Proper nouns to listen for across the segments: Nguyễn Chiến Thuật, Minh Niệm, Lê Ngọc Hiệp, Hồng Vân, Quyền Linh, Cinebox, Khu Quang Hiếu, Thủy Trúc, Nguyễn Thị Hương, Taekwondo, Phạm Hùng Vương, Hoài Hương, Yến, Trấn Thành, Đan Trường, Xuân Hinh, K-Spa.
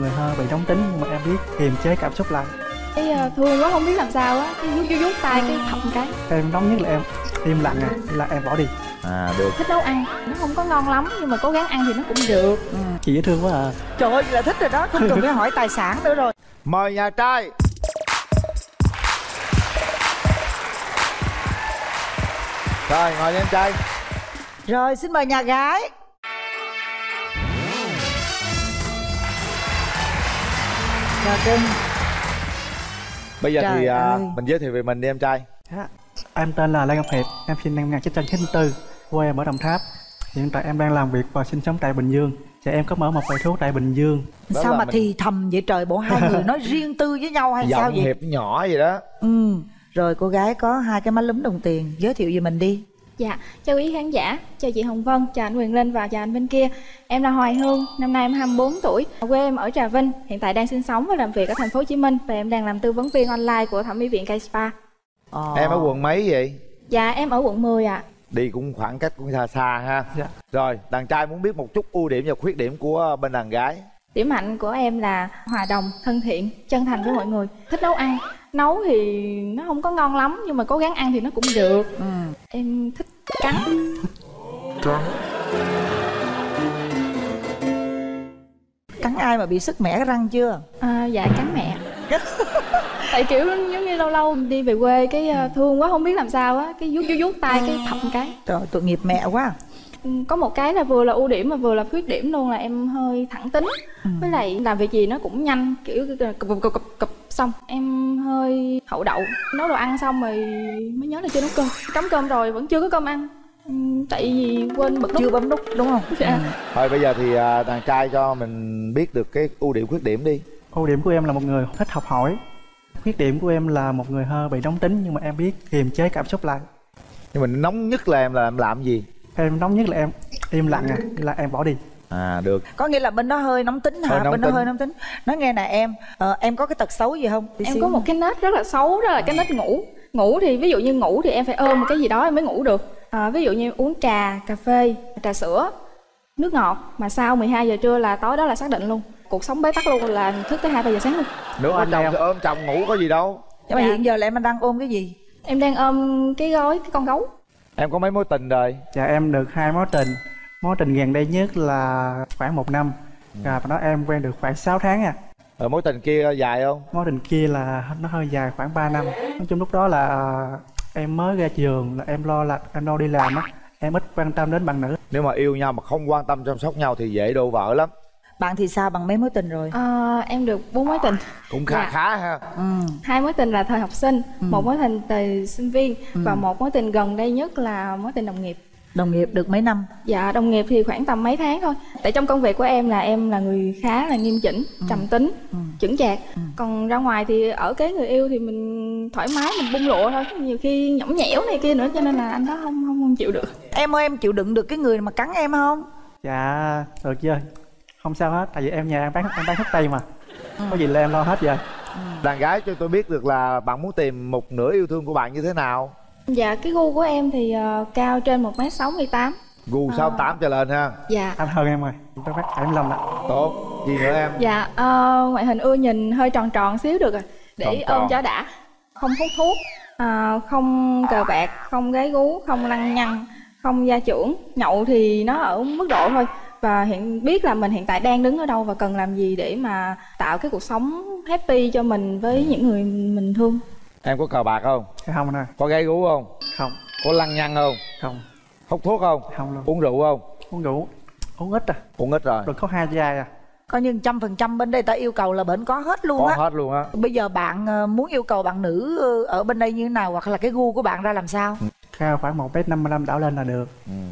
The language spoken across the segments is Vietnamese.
Người hơi bị nóng tính nhưng mà em biết kiềm chế cảm xúc lại. Cái thương quá không biết làm sao á, cái vuốt tay cái thọc một cái. Em nóng nhất là em im lặng à, là em bỏ đi. À được. Thích nấu ăn, nó không có ngon lắm nhưng mà cố gắng ăn thì nó cũng được. Ừ. Chị dễ thương quá à. Trời ơi là thích rồi đó, không cần phải hỏi tài sản nữa rồi. Mời nhà trai. Rồi ngồi em trai. Rồi xin mời nhà gái. Chào Trinh. Bây giờ trời thì mình giới thiệu về mình đi em trai. Em tên là Lê Ngọc Hiệp, em sinh năm 1994, quê em ở Đồng Tháp. Hiện tại em đang làm việc và sinh sống tại Bình Dương. Chị em có mở một quầy thuốc tại Bình Dương. Đó sao mà mình... thì thầm vậy trời, bộ hai người nói riêng tư với nhau hay sao vậy? Giọng Hiệp nhỏ vậy đó. Ừ. Rồi cô gái có hai cái má lúm đồng tiền, giới thiệu về mình đi. Dạ, chào quý khán giả, chào chị Hồng Vân, chào anh Quyền Linh và chào anh bên kia. Em là Hoài Hương, năm nay em 24 tuổi, quê em ở Trà Vinh, hiện tại đang sinh sống và làm việc ở thành phố Hồ Chí Minh và em đang làm tư vấn viên online của thẩm mỹ viện K-Spa. Em ở quận mấy vậy? Dạ, em ở quận 10 ạ. Đi cũng khoảng cách cũng xa xa ha. Dạ. Rồi, đàn trai muốn biết một chút ưu điểm và khuyết điểm của bên đàn gái. Điểm mạnh của em là hòa đồng, thân thiện, chân thành với mọi người, thích nấu ăn. Nấu thì nó không có ngon lắm nhưng mà cố gắng ăn thì nó cũng được. Ừ. Em thích cắn. Cắn ai mà bị sứt mẻ cái răng chưa? À, dạ cắn mẹ. Tại kiểu giống như lâu lâu đi về quê cái thương quá không biết làm sao á, cái vuốt tay cái thọc một cái. Trời ơi, tội nghiệp mẹ quá. Có một cái là vừa là ưu điểm mà vừa là khuyết điểm luôn là em hơi thẳng tính. Với lại làm việc gì nó cũng nhanh, kiểu cụp xong. Em hơi hậu đậu, nấu đồ ăn xong rồi mới nhớ là chưa nấu cơm. Cắm cơm rồi vẫn chưa có cơm ăn. Tại vì quên bật nút. Chưa bấm nút đúng không? Dạ. Thôi bây giờ thì đàn trai cho mình biết được cái ưu điểm khuyết điểm đi. Ưu điểm của em là một người thích học hỏi. Khuyết điểm của em là một người hơi bị nóng tính nhưng mà em biết kiềm chế cảm xúc lại. Nhưng mà nóng nhất là em làm gì? Em nóng nhất là em im lặng à, là em bỏ đi. À được. Có nghĩa là bên đó hơi nóng tính hả? Bên đó hơi nóng tính. Nói nghe nè em có cái tật xấu gì không? Em có một cái nết rất là xấu, đó là cái nết ngủ. Ngủ thì ví dụ như ngủ thì em phải ôm một cái gì đó em mới ngủ được. Ví dụ như uống trà, cà phê, trà sữa, nước ngọt mà sau 12 giờ trưa là tối đó là xác định luôn. Cuộc sống bế tắc luôn, là thức tới 2-3 giờ sáng luôn. Nếu anh chồng ôm chồng ngủ có gì đâu. Nhưng mà hiện giờ là em đang ôm cái gì? Em đang ôm cái gói, cái con gấu. Em có mấy mối tình rồi? Dạ em được 2 mối tình. Mối tình gần đây nhất là khoảng 1 năm. Và đó em quen được khoảng 6 tháng à. Mối tình kia dài không? Mối tình kia là nó hơi dài khoảng 3 năm. Nói chung lúc đó là em mới ra trường, là em lo đi làm á. Em ít quan tâm đến bạn nữ. Nếu mà yêu nhau mà không quan tâm chăm sóc nhau thì dễ đổ vỡ lắm. Bạn thì sao, bằng mấy mối tình rồi? Em được 4 mối tình. Cũng khá ha. 2 mối tình là thời học sinh, 1 mối tình thời sinh viên và 1 mối tình gần đây nhất là mối tình đồng nghiệp. Đồng nghiệp được mấy năm? Dạ đồng nghiệp thì khoảng tầm mấy tháng thôi. Tại trong công việc của em là người khá là nghiêm chỉnh, trầm tính, chững chạc. Còn ra ngoài thì ở cái người yêu thì mình thoải mái, mình bung lụa thôi. Nhiều khi nhõng nhẽo này kia nữa cho nên là anh đó không chịu được. Em ơi, em chịu đựng được cái người mà cắn em không? Dạ được chứ. Không sao hết, tại vì em nhà em bán thuốc tây mà. Có gì là em lo hết vậy. Đàn gái cho tôi biết được là bạn muốn tìm một nửa yêu thương của bạn như thế nào? Dạ, cái gu của em thì cao trên 1m68. Gu 68 trở lên ha. Dạ. Anh hơn em rồi, tôi phát 75 ạ. Tốt, gì nữa em? Dạ, ngoại hình ưa nhìn hơi tròn tròn xíu được rồi. Để ôm cho đã. Không hút thuốc, không cờ bạc, không gái gú, không lăng nhăng, không gia trưởng. Nhậu thì nó ở mức độ thôi. Và biết là mình hiện tại đang đứng ở đâu và cần làm gì để mà tạo cái cuộc sống happy cho mình với những người mình thương. Em có cờ bạc không? Không nè. Có gái gú không? Không. Có lăng nhăng không? Không. Hút thuốc không? Không luôn. Uống rượu không? Uống rượu. Uống ít à? Uống ít rồi. Rồi có 2 chai à? Coi như 100% bên đây ta yêu cầu là bên có hết luôn á. Có hết luôn á. Bây giờ bạn muốn yêu cầu bạn nữ ở bên đây như thế nào, hoặc là cái gu của bạn ra làm sao? Cao khoảng 1m55 đảo lên là được.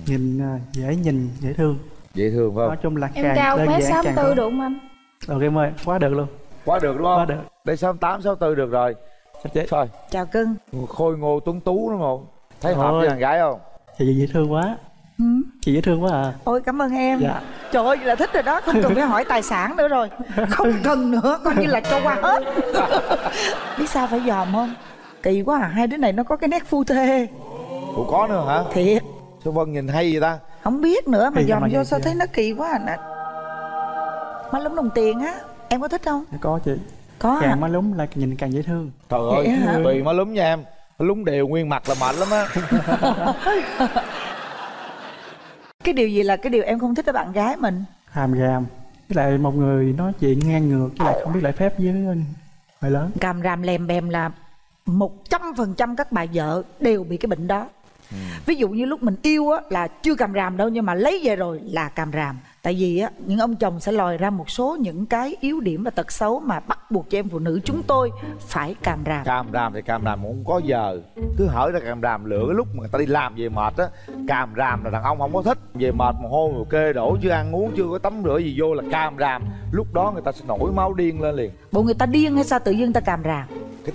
Nhìn dễ thương. Dễ thương phải không? Nói chung là em cao 1m64 được không anh? Được em ơi, quá được luôn. Quá được đúng không? Quá được. Đây 68, 64 được rồi. Thôi. Chào cưng. Khôi ngô tuấn tú đúng không? Thấy hợp với đàn gái không? Chị dễ thương quá. Chị dễ thương quá à. Ôi cảm ơn em. Dạ. Trời ơi là thích rồi đó, không cần phải hỏi tài sản nữa rồi. Không cần nữa, coi như là cho qua hết. Biết sao phải dòm không? Kỳ quá à, hai đứa này nó có cái nét phu thê. Ủa có nữa hả? Thiệt. Sao Vân nhìn hay vậy ta? Không biết nữa mà dòm vô sao thấy nó kỳ quá à. Má lúm đồng tiền á. Em có thích không? Có chị. Có càng hả? Má lúng là nhìn càng dễ thương. Trời ơi, tùy má lúng nha em. Lúng đều nguyên mặt là mệt lắm á. Cái điều gì là cái điều em không thích ở bạn gái mình? Hàm ràm. Với lại một người nói chuyện ngang ngược, với lại không biết lễ phép với người lớn. Càm ràm lèm bèm là 100% các bà vợ đều bị cái bệnh đó. Ví dụ như lúc mình yêu á là chưa càm ràm đâu, nhưng mà lấy về rồi là càm ràm. Tại vì á, những ông chồng sẽ lòi ra một số những cái yếu điểm và tật xấu mà bắt buộc cho em phụ nữ chúng tôi phải càm ràm. Càm ràm thì càm ràm cũng có giờ. Cứ hở ra càm ràm lựa cái lúc mà người ta đi làm về mệt á. Càm ràm là đàn ông không có thích. Về mệt mồ hôi rồi kê đổ, chưa ăn uống, chưa có tắm rửa gì vô là càm ràm. Lúc đó người ta sẽ nổi máu điên lên liền. Bộ người ta điên hay sao tự nhiên người ta càm ràm?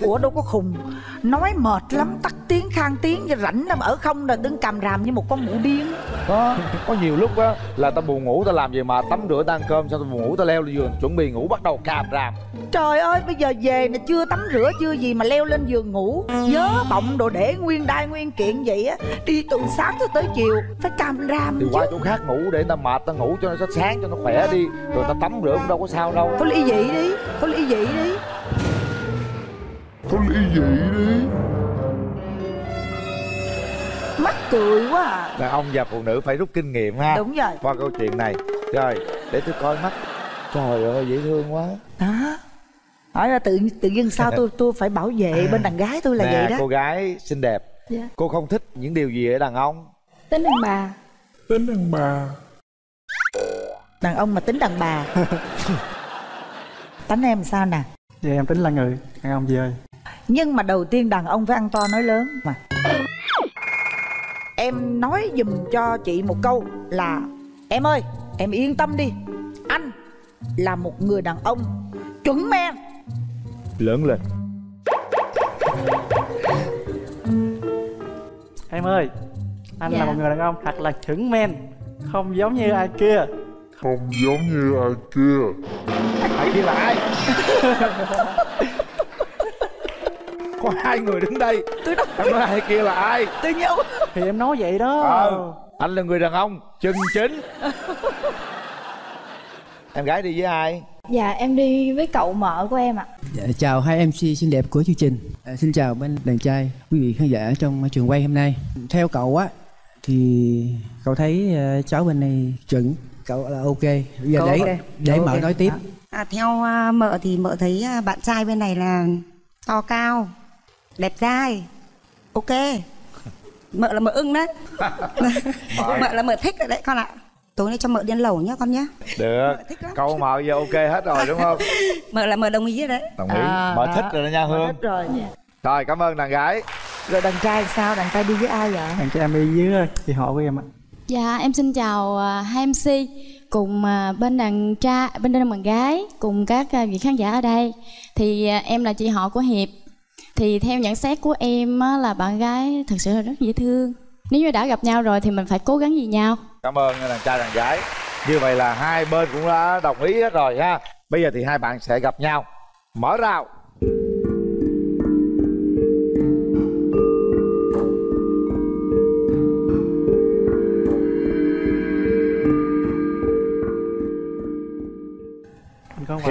Ủa đâu có khùng. Nói mệt lắm, tắt tiếng, khang tiếng, rảnh lắm, ở không là đứng càm ràm như một con mụ điên. Có nhiều lúc á là ta buồn ngủ, ta làm gì mà tắm rửa ta ăn cơm xong ta buồn ngủ ta leo lên giường chuẩn bị ngủ bắt đầu càm ràm. Trời ơi, bây giờ về nè chưa tắm rửa chưa gì mà leo lên giường ngủ. Nhớ bọng đồ để nguyên đai nguyên kiện vậy á, đi từ sáng tới chiều phải càm ràm thì chứ. Qua chỗ khác ngủ để ta mệt ta ngủ cho nó sáng cho nó khỏe đi, rồi ta tắm rửa cũng đâu có sao đâu. Thôi ly dị đi, thôi ly dị đi. Thôi ly dị đi. Mắc cười quá à. Đàn ông và phụ nữ phải rút kinh nghiệm ha. Đúng rồi. Qua câu chuyện này. Rồi, để tôi coi mắt. Trời ơi, dễ thương quá. Đó. Hỏi ra tự nhiên sao tôi phải bảo vệ bên đàn gái tôi là nè, vậy đó. Cô gái xinh đẹp. Yeah. Cô không thích những điều gì ở đàn ông? Tính đàn bà. Tính đàn bà. Đàn ông mà tính đàn bà. Tính em sao nè? Vậy em tính là người đàn ông gì ơi. Nhưng mà đầu tiên đàn ông phải ăn to nói lớn mà. Em nói giùm cho chị một câu là: em ơi, em yên tâm đi, anh là một người đàn ông chuẩn men. Lớn lên. Em ơi, anh là một người đàn ông thật là chuẩn men. Không giống như ai kia. Không giống như ai kia. Ai kia là ai? Có hai người đứng đây. Em nói ai kia là ai? Tôi nhớ. Thì em nói vậy đó. Anh là người đàn ông chân chính. Em gái đi với ai? Dạ em đi với cậu mợ của em ạ. Dạ, chào hai MC xinh đẹp của chương trình. Xin chào bên đàn trai, quý vị khán giả trong trường quay hôm nay. Theo cậu á thì cậu thấy cháu bên này chuẩn, cậu là ok. Bây giờ để mợ nói tiếp. Theo mợ thì mợ thấy bạn trai bên này là to cao, đẹp dai, ok. Mợ là mợ ưng đấy. Mợ là mợ thích rồi đấy con ạ. Tối nay cho mợ đi ăn lẩu nhá con nhá. Được, câu mợ giờ ok hết rồi đúng không? Mợ là mợ đồng ý đấy. Đồng ý, mợ thích rồi đó nha Hương. Thích rồi. Rồi, cảm ơn đàn gái. Rồi đàn trai sao? Đàn trai đi với ai vậy? Đàn trai em đi với chị họ của em ạ. Dạ, em xin chào hai MC cùng bên đàn trai, bên đàn gái, cùng các vị khán giả ở đây. Thì em là chị họ của Hiệp. Thì theo nhận xét của em là bạn gái thật sự là rất dễ thương. Nếu như đã gặp nhau rồi thì mình phải cố gắng vì nhau. Cảm ơn đàn trai đàn gái. Như vậy là hai bên cũng đã đồng ý hết rồi ha. Bây giờ thì hai bạn sẽ gặp nhau. Mở rào.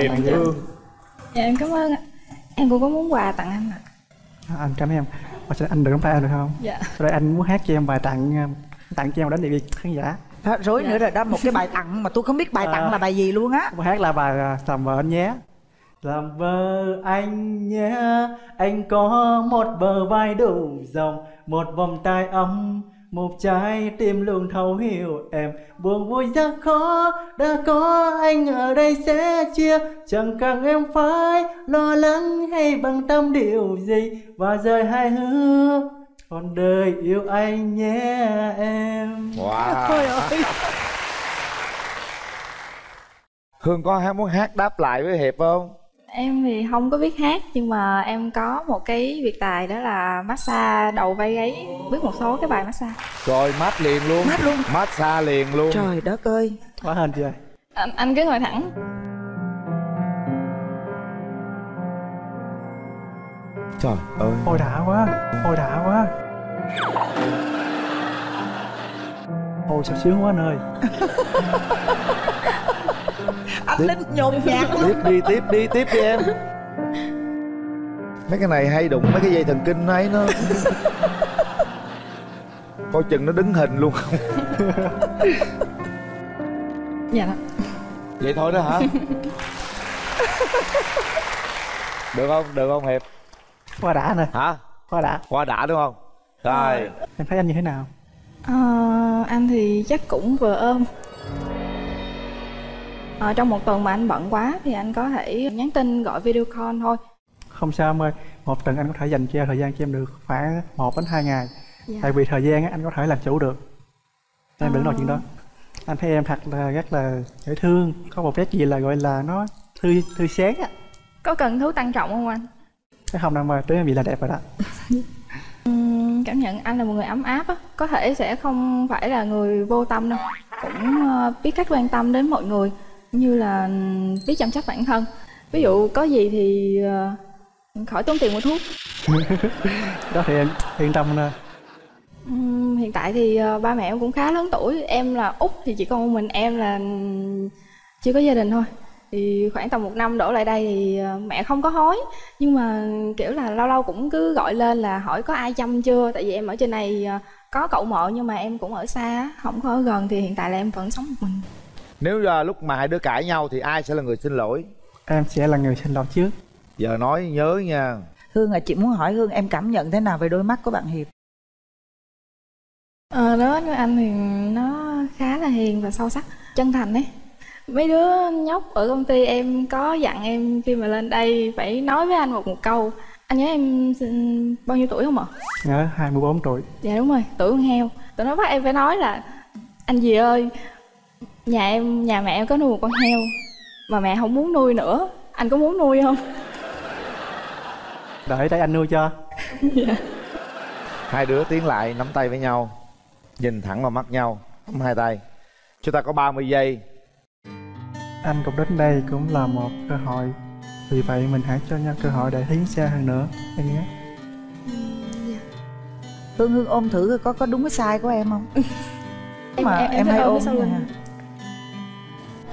Hiệp Hương. Dạ em cảm ơn ạ. Em cũng có muốn quà tặng anh ạ. Anh cảm ơn em. Anh đừng nắm tay em được không? Dạ. Rồi anh muốn hát cho em bài tặng cho em đến địa vị khán giả. Rối nữa rồi đó, một cái bài tặng mà tôi không biết bài tặng là bài gì luôn á. Hát là bài Làm Vợ Anh Nhé. Làm vợ anh nhé, anh có một bờ vai đủ rộng, một vòng tay ấm, một trái tim luôn thấu hiểu em. Buồn vui ra khó đã có anh ở đây sẽ chia, chẳng cần em phải lo lắng hay bằng tâm điều gì, và rời hai hứa còn đời yêu anh nhé em. Wow. Thôi ơi. Hương có muốn hát đáp lại với Hiệp không? Em thì không có biết hát, nhưng mà em có một cái việc tài đó là massage đầu vai gáy, biết một số cái bài massage. Rồi mát liền luôn. Mát luôn. Massage liền luôn. Trời đất ơi. Quá hên chưa? Anh cứ ngồi thẳng. Trời ơi. Ôi đã quá. Ôi đã quá. Ôi sao sướng quá anh ơi. anh Linh nhồn nhạt. Tiếp đi em. Mấy cái này hay đụng mấy cái dây thần kinh ấy nó coi chừng nó đứng hình luôn không. Dạ. Vậy thôi đó hả? Được không Hiệp? Qua đã nè. Hả? Qua đã đúng không? Rồi. Em thấy anh như thế nào? Anh thì chắc cũng vừa ôm. Trong một tuần mà anh bận quá thì anh có thể nhắn tin, gọi video call thôi. Không sao em ơi, một tuần anh có thể dành cho thời gian cho em được khoảng 1 đến 2 ngày. Dạ. Tại vì thời gian anh có thể làm chủ được. Em đừng nói chuyện đó. Anh thấy em thật là rất là dễ thương, có một cái gì là gọi là nó thư sáng á. Có cần thứ tăng trọng không anh? Cái không đâu mà tướng em bị là đẹp rồi đó. Cảm nhận anh là một người ấm áp á, có thể sẽ không phải là người vô tâm đâu, cũng biết cách quan tâm đến mọi người, như là biết chăm sóc bản thân. Ví dụ có gì thì khỏi tốn tiền mua thuốc. Đó thì em yên tâm nè. Hiện tại thì ba mẹ em cũng khá lớn tuổi, em là út thì chỉ còn một mình em là chưa có gia đình thôi. Thì khoảng tầm 1 năm đổ lại đây thì mẹ không có hối, nhưng mà kiểu là lâu lâu cũng cứ gọi lên là hỏi có ai chăm chưa. Tại vì em ở trên này có cậu mợ nhưng mà em cũng ở xa, không có ở gần, thì hiện tại là em vẫn sống một mình. Nếu lúc mà hai đứa cãi nhau thì ai sẽ là người xin lỗi? Em sẽ là người xin lỗi trước. Giờ nói nhớ nha Hương à, chị muốn hỏi Hương em cảm nhận thế nào về đôi mắt của bạn Hiệp? Đối với anh thì nó khá là hiền và sâu sắc, chân thành ấy. Mấy đứa nhóc ở công ty em có dặn em khi mà lên đây phải nói với anh một câu. Anh nhớ em bao nhiêu tuổi không ạ? Nhớ 24 tuổi. Dạ đúng rồi, tuổi con heo. Tụi nó bắt em phải nói là anh dì ơi, nhà mẹ em có nuôi một con heo mà mẹ không muốn nuôi nữa, anh có muốn nuôi không? Đợi tay anh nuôi cho. Dạ. Hai đứa tiến lại nắm tay với nhau, nhìn thẳng vào mắt nhau, nắm hai tay. Chúng ta có 30 giây. Anh cũng đến đây cũng là một cơ hội, vì vậy mình hãy cho nhau cơ hội để tiến xa hơn nữa em nhé. Hương ôm thử có đúng cái sai của em không? Mà em hay ôm sao hả?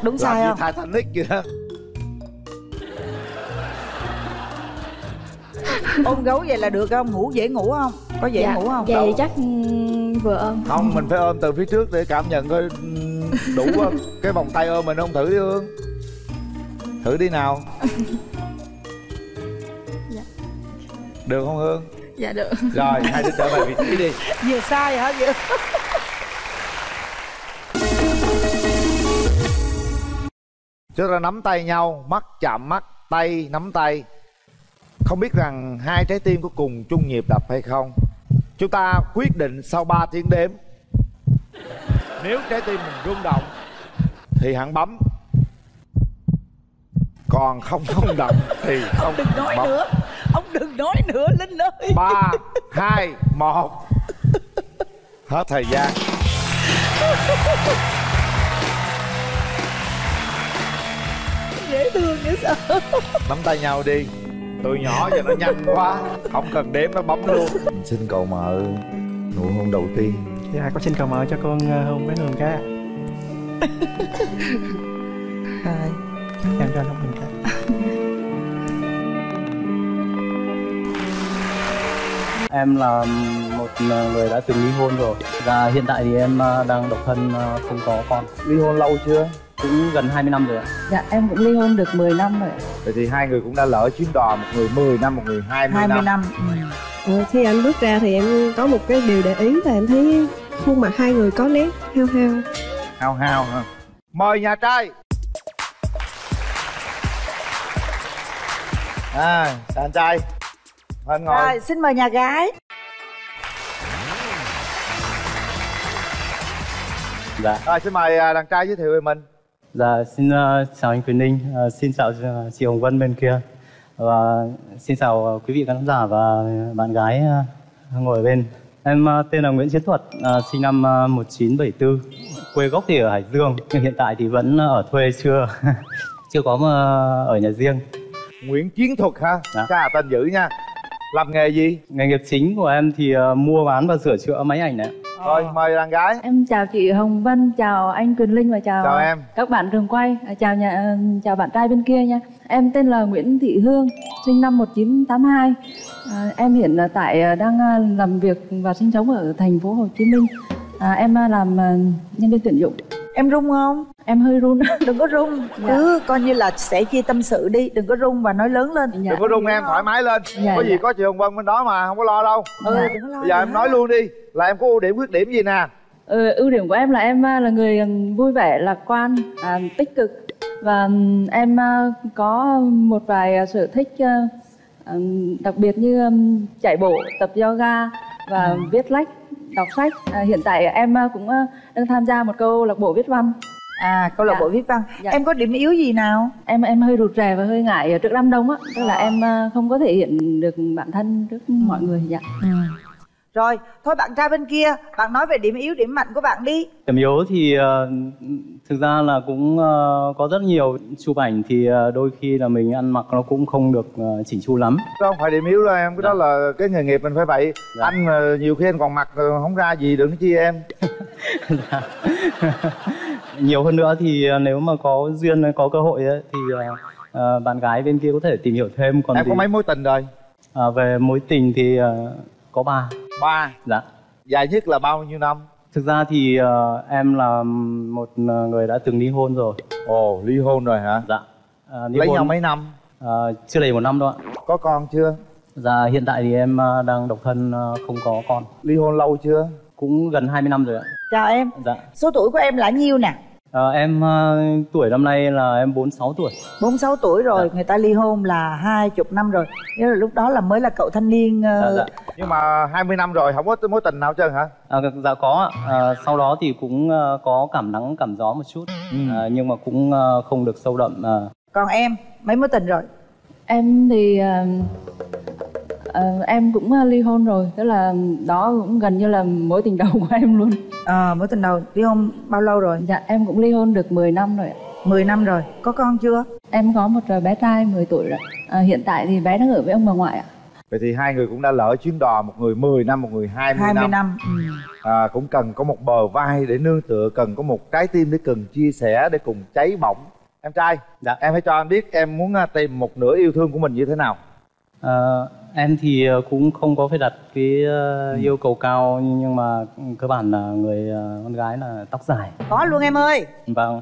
Đúng sai không? Titanic vậy đó. Ôm gấu vậy là được không? Ngủ dễ ngủ không? Có dễ ngủ không? Vậy chắc vừa ôm. Không, mình phải ôm từ phía trước để cảm nhận coi đủ không? Cái vòng tay ôm mình không? Thử đi Hương. Thử đi nào. Dạ. Được không Hương? Dạ được. Rồi, hai đứa trở về vị trí đi. Vừa sai hả? Vừa. Chúng ta nắm tay nhau, mắt chạm mắt, tay nắm tay. Không biết rằng hai trái tim có cùng chung nhịp đập hay không. Chúng ta quyết định sau 3 tiếng đếm. Nếu trái tim mình rung động thì hẳn bấm, còn không rung động thì không. Đừng nói bấm nữa. Ông đừng nói nữa Linh ơi. 3, 2, 1. Hết thời gian. Dễ thương dễ sợ. Nắm tay nhau đi. Tụi nhỏ giờ nó nhanh quá, không cần đếm nó bấm luôn. Mình xin cậu mợ nụ hôn đầu tiên. Dạ con xin cậu mợ cho con hôn với Hương cái. Hai. Em cho nó Hương cái. Em là một người đã từng ly hôn rồi, và hiện tại thì em đang độc thân không có con. Ly hôn lâu chưa? Cũng gần 20 năm rồi ạ. Dạ, em cũng ly hôn được 10 năm rồi. Vậy thì hai người cũng đã lỡ chuyến đò, một người 10 năm, một người 20 năm. Khi anh bước ra thì em có một cái điều để ý là em thấy khuôn mặt hai người có nét hao hao. Hao hao hả? Mời nhà trai. Chào anh trai. Anh ngồi. Rồi, xin mời nhà gái. Dạ. Rồi, xin mời đàn trai giới thiệu về mình. Dạ, xin chào anh Quyền Linh, xin chào chị Hồng Vân bên kia. Và xin chào quý vị khán giả và bạn gái ngồi ở bên. Em tên là Nguyễn Chiến Thuật, sinh năm 1974. Quê gốc thì ở Hải Dương, nhưng hiện tại thì vẫn ở thuê chưa có ở nhà riêng. Nguyễn Chiến Thuật ha? Dạ. Chà, tên dữ nha. Làm nghề gì? Nghề nghiệp chính của em thì mua bán và sửa chữa máy ảnh này. Thôi mời đàn gái. Em chào chị Hồng Vân, chào anh Quyền Linh và chào em các bạn trường quay, chào bạn trai bên kia nha. Em tên là Nguyễn Thị Hương, sinh năm 1982. Em hiện tại đang làm việc và sinh sống ở thành phố Hồ Chí Minh. Em làm nhân viên tuyển dụng. Em run không? Em hơi run. Đừng có run, cứ coi như là sẽ chia tâm sự đi, đừng có run và nói lớn lên. Đừng có run em, thoải mái lên. Có gì có chị Hồng Vân bên đó mà, không có lo đâu. Đừng có lo. Bây giờ em nói luôn đi, là em có ưu điểm khuyết điểm gì nè? Ưu điểm của em là người vui vẻ, lạc quan, tích cực. Và em có một vài sở thích đặc biệt như chạy bộ, tập yoga và viết lách, đọc sách. Hiện tại em cũng đang tham gia một câu lạc bộ viết văn. Câu lạc bộ viết văn. Em có điểm yếu gì nào? Em hơi rụt rè và hơi ngại trước đám đông á, tức là em không có thể hiện được bản thân trước mọi người. Rồi, thôi bạn trai bên kia, bạn nói về điểm yếu, điểm mạnh của bạn đi. Điểm yếu thì thực ra là cũng có rất nhiều. Chụp ảnh thì đôi khi là mình ăn mặc nó cũng không được chỉnh chu lắm. Không phải điểm yếu đâu em, cái đó là cái nghề nghiệp mình phải vậy. Anh nhiều khi anh còn mặc không ra gì, đừng chi em. Nhiều hơn nữa thì nếu mà có duyên, có cơ hội ấy, thì bạn gái bên kia có thể tìm hiểu thêm. Còn em có mấy mối tình rồi? Về mối tình thì có 3. 3? Dạ. Dài nhất là bao nhiêu năm? Thực ra thì em là một người đã từng ly hôn rồi. Ồ, ly hôn rồi hả? Dạ. Lấy nhau mấy năm? Chưa đầy 1 năm đâu ạ. Có con chưa? Dạ, hiện tại thì em đang độc thân, không có con. Ly hôn lâu chưa? Cũng gần 20 năm rồi ạ. Chào em. Dạ. Số tuổi của em là nhiêu nè? Em tuổi năm nay là em 46 tuổi. 46 tuổi rồi, người ta ly hôn là 20 năm rồi. Nghĩa là lúc đó là mới là cậu thanh niên. Nhưng mà 20 năm rồi không có mối tình nào trơn hả? Dạ có ạ. Sau đó thì cũng có cảm nắng cảm gió một chút. Nhưng mà cũng không được sâu đậm. Còn em, mấy mối tình rồi? Em thì em cũng ly hôn rồi, tức là đó cũng gần như là mối tình đầu của em luôn. Mối tình đầu. Ly hôn bao lâu rồi? Dạ em cũng ly hôn được 10 năm rồi ạ. 10 năm rồi, có con chưa? Em có một bé trai 10 tuổi rồi. Hiện tại thì bé đang ở với ông bà ngoại ạ. Vậy thì hai người cũng đã lỡ chuyến đò, một người 10 năm, một người 20 năm. Cũng cần có một bờ vai để nương tựa, cần có một trái tim để cần chia sẻ, để cùng cháy bỏng. Em trai, em hãy cho anh biết em muốn tìm một nửa yêu thương của mình như thế nào? Em thì cũng không có phải đặt cái yêu cầu cao, nhưng mà cơ bản là người con gái là tóc dài. Có luôn em ơi. Vâng.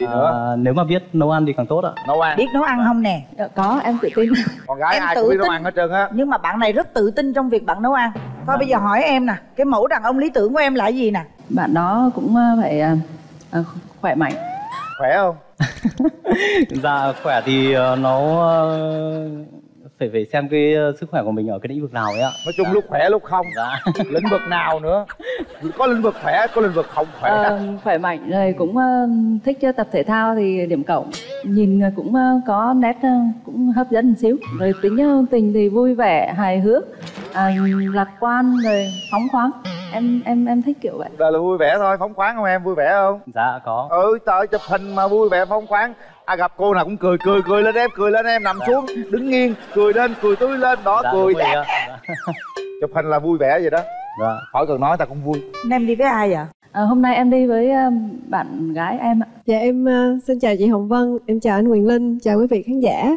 Gì nữa? Nếu mà biết nấu ăn thì càng tốt ạ. Nấu ăn. Biết nấu ăn không nè? Có, em tự tin. Con gái ai cũng biết nấu ăn hết trơn á. Nhưng mà bạn này rất tự tin trong việc bạn nấu ăn. Thôi bây giờ hỏi em nè, cái mẫu đàn ông lý tưởng của em là gì nè? Bạn đó cũng phải khỏe mạnh. Khỏe không? Dạ khỏe thì nó phải xem cái sức khỏe của mình ở cái lĩnh vực nào ấy ạ. Nói chung lúc khỏe lúc không. Lĩnh vực nào nữa? Có lĩnh vực khỏe, có lĩnh vực không khỏe. Khỏe mạnh rồi, cũng thích tập thể thao thì điểm cộng. Nhìn cũng có nét cũng hấp dẫn một xíu. Rồi tính tình thì vui vẻ, hài hước, lạc quan, rồi phóng khoáng. Em thích kiểu vậy. Là vui vẻ thôi, phóng khoáng không em? Vui vẻ không? Dạ có. Trời, chụp hình mà vui vẻ phóng khoáng. Gặp cô nào cũng cười, cười lên em, nằm xuống, đứng nghiêng, cười lên, cười tươi lên, đó, cười đẹp. Chụp hình là vui vẻ vậy đó. Dạ. Khỏi cần nói ta cũng vui. Em đi với ai vậy? Hôm nay em đi với bạn gái em ạ. Dạ em xin chào chị Hồng Vân, em chào anh Quyền Linh, chào quý vị khán giả.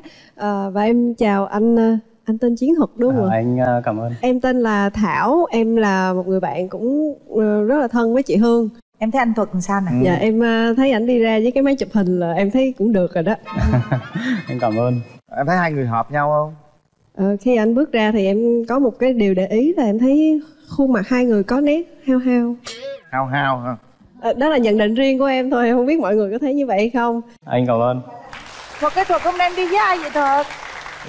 Và em chào anh tên Chiến Thuật đúng không ạ? Anh cảm ơn. Em tên là Thảo, em là một người bạn cũng rất là thân với chị Hương. Em thấy anh Thuật làm sao nè? Dạ em thấy ảnh đi ra với cái máy chụp hình là em thấy cũng được rồi đó. Em cảm ơn. Em thấy hai người hợp nhau không? Khi anh bước ra thì em có một cái điều để ý là em thấy khuôn mặt hai người có nét hao hao. Hao hao hả? Đó là nhận định riêng của em thôi, em không biết mọi người có thấy như vậy hay không. Anh cảm ơn. Một cái Thuật hôm nay em đi với ai vậy Thuật?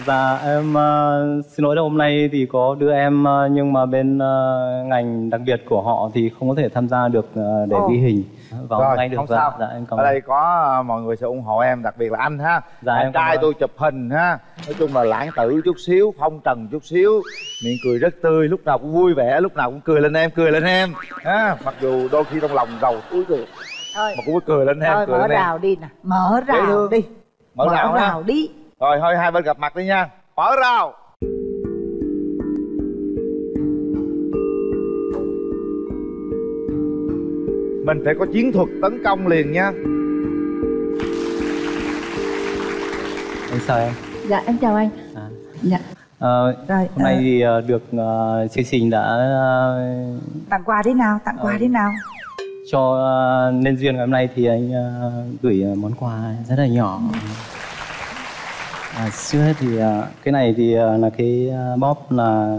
Dạ em xin lỗi đâu, hôm nay thì có đứa em nhưng mà bên ngành đặc biệt của họ thì không có thể tham gia được để ghi hình. Rồi anh được không sao. Dạ, em cảm ơn. Ở đây có mọi người sẽ ủng hộ em, đặc biệt là anh ha. Dạ, em trai tôi chụp hình ha, nói chung là lãng tử chút xíu, phong trần chút xíu, miệng cười rất tươi, lúc nào cũng vui vẻ, lúc nào cũng cười lên em, ha. Mặc dù đôi khi trong lòng rầu túi cười mà cũng cười lên em. Thôi mở rào đi nè, mở rào đi, mở rào đi. Rồi thôi hai bên gặp mặt đi nha. Mở rào. mình phải có chiến thuật tấn công liền nha. Anh chào em. Dạ em chào anh. Dạ. Rồi, hôm nay thì được chương trình đã tặng quà thế nào, cho nên duyên ngày hôm nay thì anh gửi món quà rất là nhỏ. Trước hết thì cái này thì là cái bóp là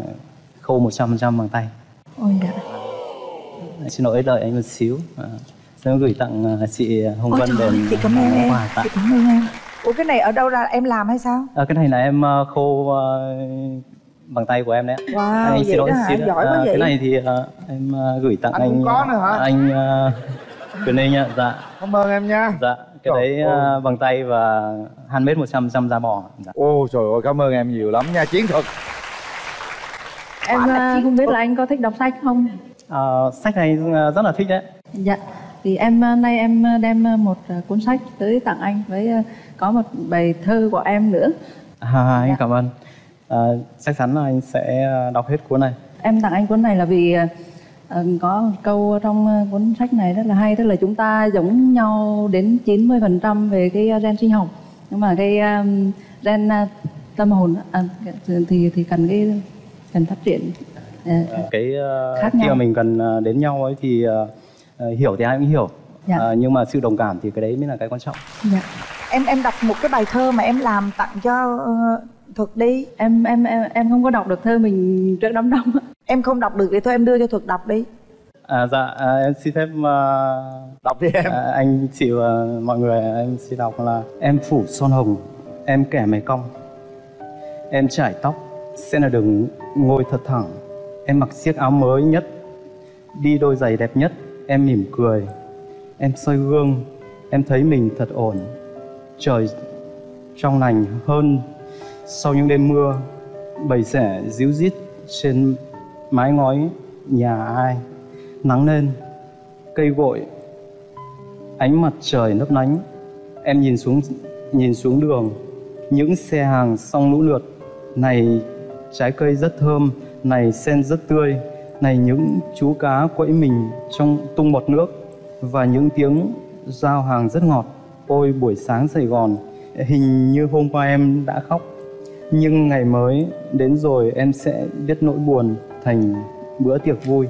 khâu 100% bằng tay. Ôi dạ. Xin lỗi đợi anh một xíu. Sẽ gửi tặng chị Hồng Vân để chị cảm ơn em. Chị cảm ơn em. Ủa cái này ở đâu ra em làm hay sao? Cái này là em khô bằng tay của em đấy. Wow, anh xin lỗi xin giỏi quá vậy. Cái này thì em gửi tặng anh. Không có nữa hả? Anh Quyền Linh nha. Dạ. Cảm ơn em nha. Dạ. Cái đấy bằng tay và handmade 100% da bò. Dạ. Ô trời ơi, cảm ơn em nhiều lắm nha, chiến thuật. Em không biết là anh có thích đọc sách không? Sách này rất là thích đấy. Dạ. Thì em nay em đem một cuốn sách tới tặng anh với có một bài thơ của em nữa. Anh cảm ơn. Chắc chắn là anh sẽ đọc hết cuốn này. Em tặng anh cuốn này là vì có câu trong cuốn sách này rất là hay, tức là chúng ta giống nhau đến 90% về cái gen sinh học, nhưng mà cái gen tâm hồn thì cần phát triển cái khác khi nhau. Mà mình cần đến nhau ấy thì hiểu thì ai cũng hiểu. Dạ. Nhưng mà sự đồng cảm thì cái đấy mới là cái quan trọng. Dạ. Em đọc một cái bài thơ mà em làm tặng cho Thuật đi. Em không có đọc được thơ mình trước đám đông. Em không đọc được thì thôi em đưa cho Thuật đọc đi. Dạ em xin phép đọc đi em. Anh chị và mọi người em xin đọc là: em phủ son hồng, em kẻ mày cong, em trải tóc sẽ là đường ngồi thật thẳng, em mặc chiếc áo mới nhất, đi đôi giày đẹp nhất. Em mỉm cười, em soi gương, em thấy mình thật ổn. Trời trong lành hơn sau những đêm mưa, bầy sẻ díu dít trên mái ngói nhà ai. Nắng lên, cây gội, ánh mặt trời lấp lánh. Em nhìn xuống đường, những xe hàng xong lũ lượt. Này trái cây rất thơm, này sen rất tươi, này những chú cá quẫy mình trong tung bọt nước, và những tiếng giao hàng rất ngọt. Ôi buổi sáng Sài Gòn, hình như hôm qua em đã khóc, nhưng ngày mới đến rồi em sẽ biết nỗi buồn thành bữa tiệc vui.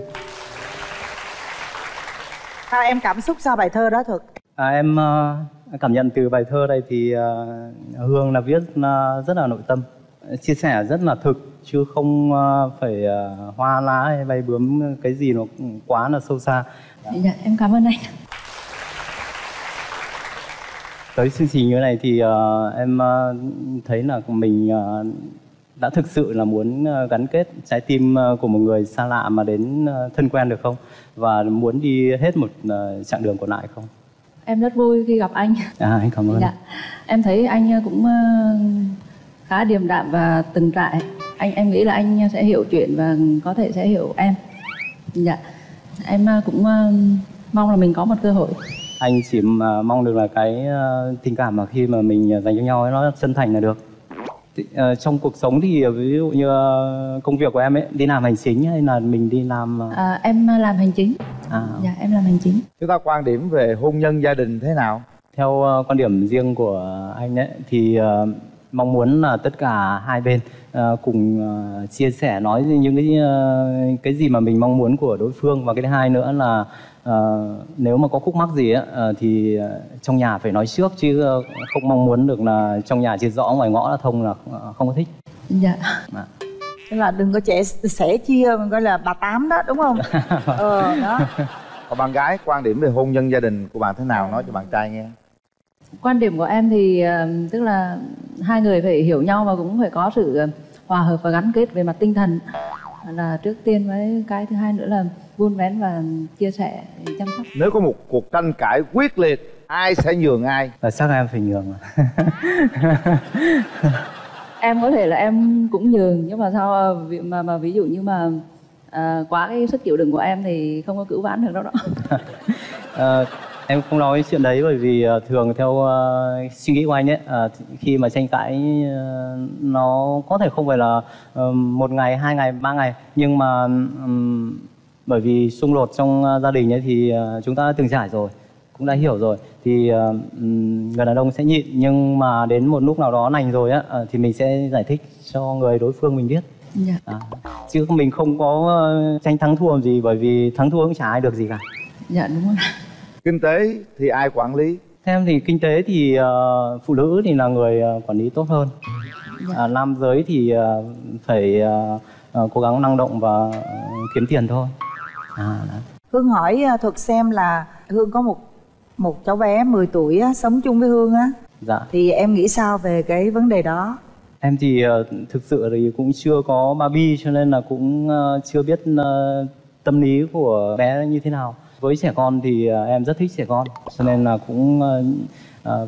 Em cảm xúc sau bài thơ đó Thực? Em cảm nhận từ bài thơ đây thì Hương là viết rất là nội tâm, chia sẻ rất là thực, chứ không phải hoa lá hay bay bướm cái gì nó quá là sâu xa. Dạ, em cảm ơn anh. Tới chương trình như thế này thì em thấy là mình đã thực sự là muốn gắn kết trái tim của một người xa lạ mà đến thân quen được không? Và muốn đi hết một chặng đường còn lại không? Em rất vui khi gặp anh. Anh cảm ơn. Dạ, em thấy anh cũng khá điềm đạm và từng trải. Em nghĩ là anh sẽ hiểu chuyện và có thể sẽ hiểu em. Dạ. Em cũng mong là mình có một cơ hội. Anh chỉ mong được là cái tình cảm mà khi mà mình dành cho nhau ấy, nó chân thành là được. Trong cuộc sống thì ví dụ như công việc của em ấy, đi làm hành chính hay là mình đi làm... Em làm hành chính. Dạ, em làm hành chính. Chúng ta quan điểm về hôn nhân gia đình thế nào? Theo quan điểm riêng của anh ấy thì... mong muốn là tất cả hai bên cùng chia sẻ nói những cái gì mà mình mong muốn của đối phương. Và cái thứ hai nữa là nếu mà có khúc mắc gì thì trong nhà phải nói trước, chứ không mong muốn được là trong nhà chia rõ ngoài ngõ là thông là không có thích. Dạ. Tức là đừng có sẻ chia, mình gọi là bà tám đó, đúng không? Đó. Còn bạn gái, quan điểm về hôn nhân gia đình của bạn thế nào, nói cho bạn trai nghe. Quan điểm của em thì tức là hai người phải hiểu nhau và cũng phải có sự hòa hợp và gắn kết về mặt tinh thần là trước tiên, với cái thứ hai nữa là vun vén và chia sẻ, chăm sóc. Nếu có một cuộc tranh cãi quyết liệt, ai sẽ nhường ai? Tại sao em phải nhường? Em có thể là em cũng nhường, nhưng mà sao mà ví dụ như mà quá cái sức chịu đựng của em thì không có cứu vãn được đâu đó. Em không nói chuyện đấy, bởi vì thường theo suy nghĩ của anh ấy, khi mà tranh cãi nó có thể không phải là một ngày, hai ngày, ba ngày, nhưng mà Bởi vì xung đột trong gia đình ấy thì chúng ta đã từng trải rồi, cũng đã hiểu rồi. Thì người đàn ông sẽ nhịn, nhưng mà đến một lúc nào đó nành rồi á, thì mình sẽ giải thích cho người đối phương mình biết. Yeah. Chứ mình không có tranh thắng thua gì, bởi vì thắng thua cũng chả ai được gì cả. Dạ đúng rồi. Kinh tế thì ai quản lý? Theo em thì kinh tế thì phụ nữ thì là người quản lý tốt hơn. Dạ. Nam giới thì phải cố gắng năng động và kiếm tiền thôi. Hương hỏi Thuật xem là Hương có một cháu bé 10 tuổi á, sống chung với Hương á. Dạ. Thì em nghĩ sao về cái vấn đề đó? Em thì thực sự thì cũng chưa có baby, cho nên là cũng chưa biết tâm lý của bé như thế nào. Với trẻ con thì em rất thích trẻ con, cho nên là cũng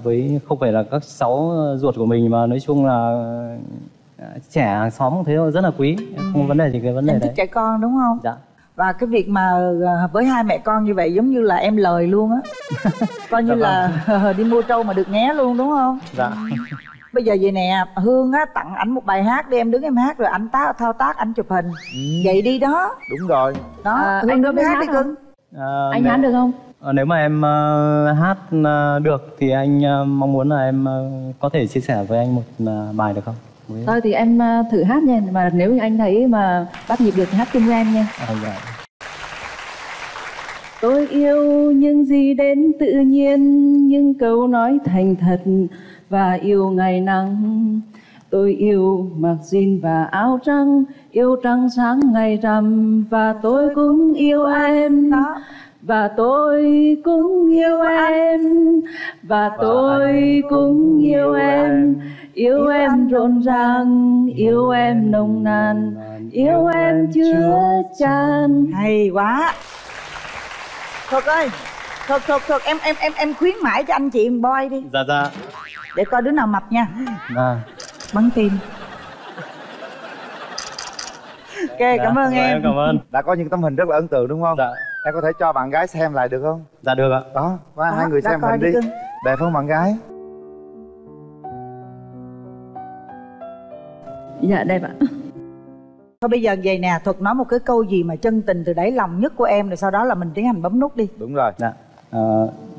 với không phải là các cháu ruột của mình, mà nói chung là trẻ hàng xóm cũng thấy rất là quý. Không vấn đề gì cái vấn đề em đấy. Thích trẻ con đúng không? Dạ. Và cái việc mà với hai mẹ con như vậy giống như là em lời luôn á. Coi như là đi mua trâu mà được nghé luôn đúng không? Dạ. Bây giờ vậy nè, Hương á, tặng ảnh một bài hát đi, em đứng em hát rồi ảnh thao tác, ảnh chụp hình. Vậy đi đó. Đúng rồi. Đó, Hương đứng hát đi cưng. Anh hát được không? Nếu mà em hát được thì anh mong muốn là em có thể chia sẻ với anh một bài được không? Thôi thì em thử hát nha, mà nếu như anh thấy mà bắt nhịp được thì hát chung với em nha. Tôi yêu những gì đến tự nhiên, những câu nói thành thật và yêu ngày nắng. Tôi yêu mặc jean và áo trắng, yêu trăng sáng ngày rằm. Và tôi cũng yêu em. Đó. Và tôi cũng yêu em. Và tôi cũng yêu em. Yêu em rộn ràng, yêu em nồng nàn, yêu em chứa chan. Hay quá. Thuật ơi, Thuật, em khuyến mãi cho anh chị boy đi. Dạ dạ. Để coi đứa nào mập nha. Dạ. Bắn tim. Ok, cảm ơn em. Cảm ơn. Đã có những tấm hình rất là ấn tượng đúng không? Dạ. Em có thể cho bạn gái xem lại được không? Dạ được ạ. Đó, hai người xem hình đi. Đẹp không bạn gái? Dạ đẹp ạ. Thôi bây giờ vậy nè, Thuật nói một cái câu gì mà chân tình từ đáy lòng nhất của em, rồi sau đó là mình tiến hành bấm nút đi. Đúng rồi. Dạ.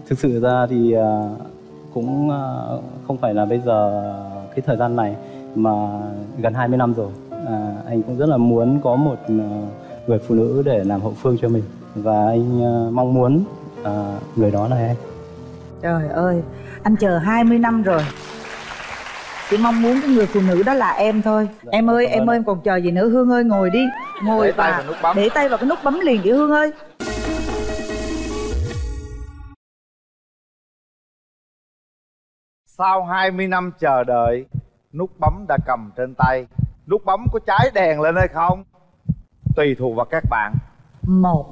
Thực sự ra thì cũng không phải là bây giờ cái thời gian này, mà gần 20 năm rồi. Anh cũng rất là muốn có một người phụ nữ để làm hậu phương cho mình. Và anh mong muốn người đó là em. Trời ơi, anh chờ 20 năm rồi. Chỉ mong muốn cái người phụ nữ đó là em thôi. Dạ, em ơi, em ơi, em còn chờ gì nữa. Hương ơi, ngồi đi. Ngồi để và để tay vào cái nút bấm liền đi Hương ơi. Sau 20 năm chờ đợi, nút bấm đã cầm trên tay. Nút bấm có cháy đèn lên hay không tùy thuộc vào các bạn. 1,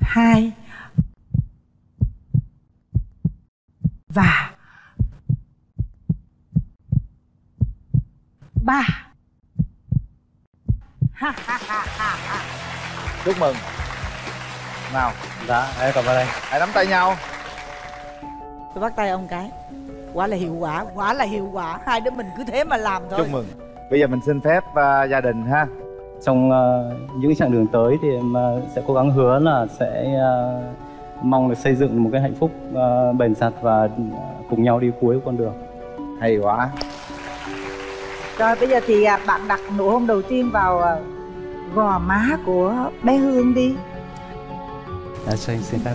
2 và 3. Chúc mừng. Nào. Dạ, em cảm ơn anh. Hãy nắm tay nhau. Tôi bắt tay ông cái. Quả là hiệu quả, quả là hiệu quả. Hai đứa mình cứ thế mà làm thôi. Chúc mừng. Bây giờ mình xin phép gia đình ha. Trong những chặng đường tới thì em sẽ cố gắng hứa là sẽ mong được xây dựng một cái hạnh phúc bền chặt và cùng nhau đi cuối con đường. Hay quá. Rồi bây giờ thì bạn đặt nụ hôn đầu tiên vào gò má của bé Hương đi. Đã cho anh xin phép.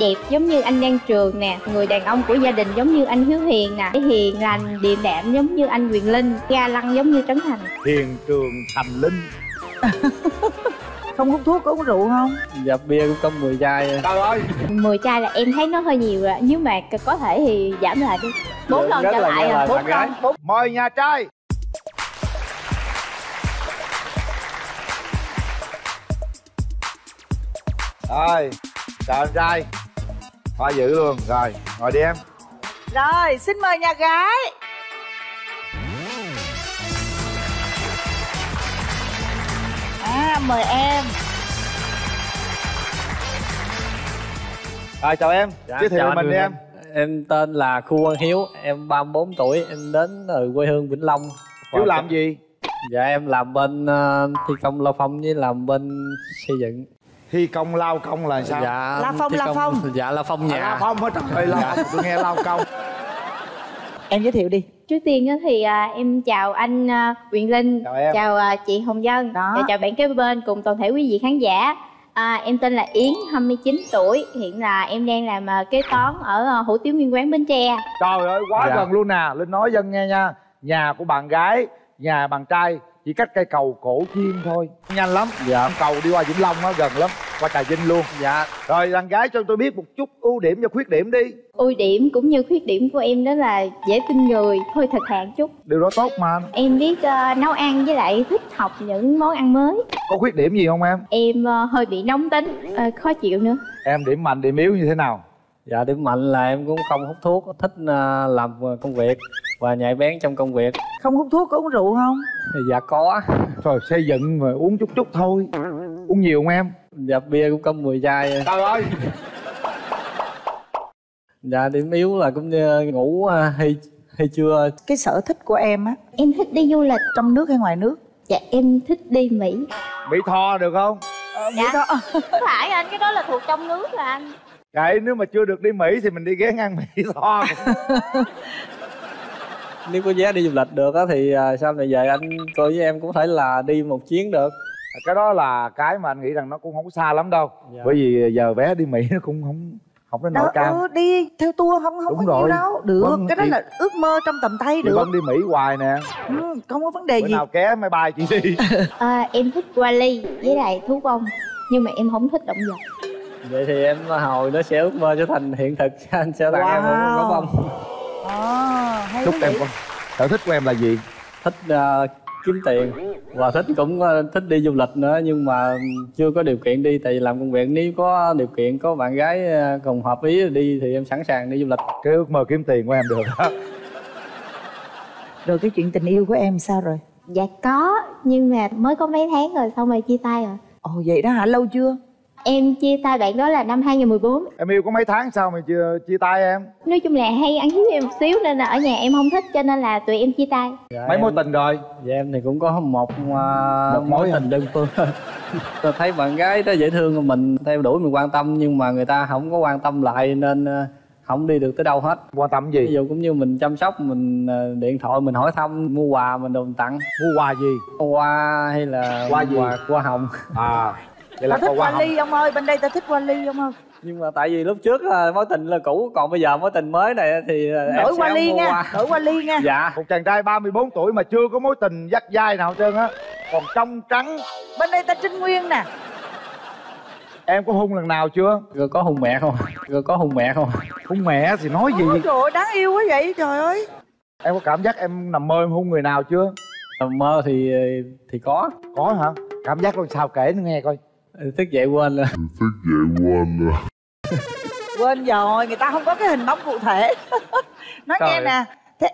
Đẹp giống như anh Đan Trường nè. Người đàn ông của gia đình giống như anh Hiếu Hiền nè. Hiền lành, điềm đạm giống như anh Quyền Linh. Ga lăng giống như Trấn Thành. Hiền Trường Thành Linh. Không hút thuốc, có uống rượu không? Dạ bia cũng trong 10 chai. Trời ơi, 10 chai là em thấy nó hơi nhiều rồi. Nhưng mà có thể thì giảm lại đi. 4 lần trở lại rồi, 4 lần. Mời nhà trai. Rồi, chào em trai. Hoa dữ luôn. Rồi, ngồi đi em. Rồi, xin mời nhà gái. Mời em. Rồi chào em. Dạ, giới thiệu mình đi em. Em tên là Khu Quang Hiếu, em 34 tuổi, em đến từ quê hương Vĩnh Long. Hiếu làm gì? Dạ em làm bên thi công lao phong với làm bên xây dựng. Thi công lao công là sao? Dạ lao phong. Dạ lao phong nhà. Lao phong hết trời, lao phong tôi nghe lao công. Em giới thiệu đi. Trước tiên thì em chào anh Quyền Linh, chào chị Hồng Dân, chào bạn kế bên cùng toàn thể quý vị khán giả. Em tên là Yến, 29 tuổi, hiện là em đang làm kế toán ở hủ tiếu Nguyên Quán Bến Tre. Trời ơi, quá gần luôn nè, Linh nói Dân nghe nha. Nhà của bạn gái, nhà bạn trai chỉ cách cây cầu Cổ Chiên thôi. Nhanh lắm, dạ. Cầu đi qua Vĩnh Long á, gần lắm, qua Trà Vinh luôn. Dạ. Rồi bạn gái cho tôi biết một chút ưu điểm và khuyết điểm đi. Ưu điểm cũng như khuyết điểm của em đó là dễ tin người, hơi thật hạn chút. Điều đó tốt mà. Em biết nấu ăn với lại thích học những món ăn mới. Có khuyết điểm gì không em? Em hơi bị nóng tính, khó chịu nữa. Em điểm mạnh, điểm yếu như thế nào? Dạ điểm mạnh là em cũng không hút thuốc, thích làm công việc và nhạy bén trong công việc. Không hút thuốc, có uống rượu không? Dạ có. Rồi xây dựng mà uống chút chút thôi. Uống nhiều không em? Dạ bia cũng có 10 chai. Trời ơi. Dạ điểm yếu là cũng như ngủ hay chưa. Cái sở thích của em á, em thích đi du lịch. Trong nước hay ngoài nước? Dạ em thích đi Mỹ. Mỹ Tho được không? Mỹ dạ. Tho. Phải anh, cái đó là thuộc trong nước rồi anh. Vậy nếu mà chưa được đi Mỹ thì mình đi ghé ăn Mỹ Tho. Nếu có vé đi du lịch được á thì sau này về anh tôi với em cũng phải là đi một chuyến được. Cái đó là cái mà anh nghĩ rằng nó cũng không xa lắm đâu. Dạ. Bởi vì giờ vé đi Mỹ nó cũng không đến nỗi cao. Đi theo tour không đúng có nhiều đâu. Được, vâng, cái đó là ước mơ trong tầm tay được. Vâng đi Mỹ hoài nè. Không có vấn đề gì. Nào ké máy bay chị đi. Em thích wally với lại thú bông, nhưng mà em không thích động vật. Vậy thì em hồi nó sẽ ước mơ trở thành hiện thực, anh sẽ tặng em một quả bông. Chúc em con. Sở thích của em là gì? Thích kiếm tiền và cũng thích đi du lịch nữa, nhưng mà chưa có điều kiện đi tại làm công việc. Nếu có điều kiện, có bạn gái cùng hợp ý đi thì em sẵn sàng đi du lịch. Cái ước mơ kiếm tiền của em được đó. Rồi cái chuyện tình yêu của em sao rồi? Dạ có, nhưng mà mới có mấy tháng rồi xong rồi chia tay rồi. Ồ vậy đó hả, lâu chưa? Em chia tay bạn đó là năm 2014. Em yêu có mấy tháng sao mà chưa chia tay em? Nói chung là hay ăn hiếp em một xíu nên là ở nhà em không thích cho nên là tụi em chia tay. Dạ, mấy mối tình rồi? Dạ em thì cũng có một mối tình đơn phương. Tôi thấy bạn gái đó dễ thương, mình theo đuổi mình quan tâm nhưng mà người ta không có quan tâm lại nên không đi được tới đâu hết. Quan tâm gì? Ví dụ cũng như mình chăm sóc, mình điện thoại, mình hỏi thăm, mua quà, mình đồ tặng. Mua quà gì? Quà hay là quà gì? Quà hồng. À. Ta thích wally ông ơi, bên đây ta thích wally ông ơi. Nhưng mà tại vì lúc trước mối tình là cũ, còn bây giờ mối tình mới này thì đổi wally nha, đổi wally nha. Dạ. Một chàng trai 34 tuổi mà chưa có mối tình dắt dai nào hết trơn á, còn trong trắng. Bên đây ta trinh nguyên nè. Em có hôn lần nào chưa? Rồi có hôn mẹ không? Rồi có hôn mẹ không? Hôn mẹ thì nói gì? Ôi trời ơi, đáng yêu quá vậy trời ơi. Em có cảm giác em nằm mơ em hôn người nào chưa? Nằm mơ thì có. Có hả? Cảm giác làm sao kể nghe coi. Thức dậy quên rồi. Quên rồi, người ta không có cái hình bóng cụ thể. Nói trời nghe nè, thế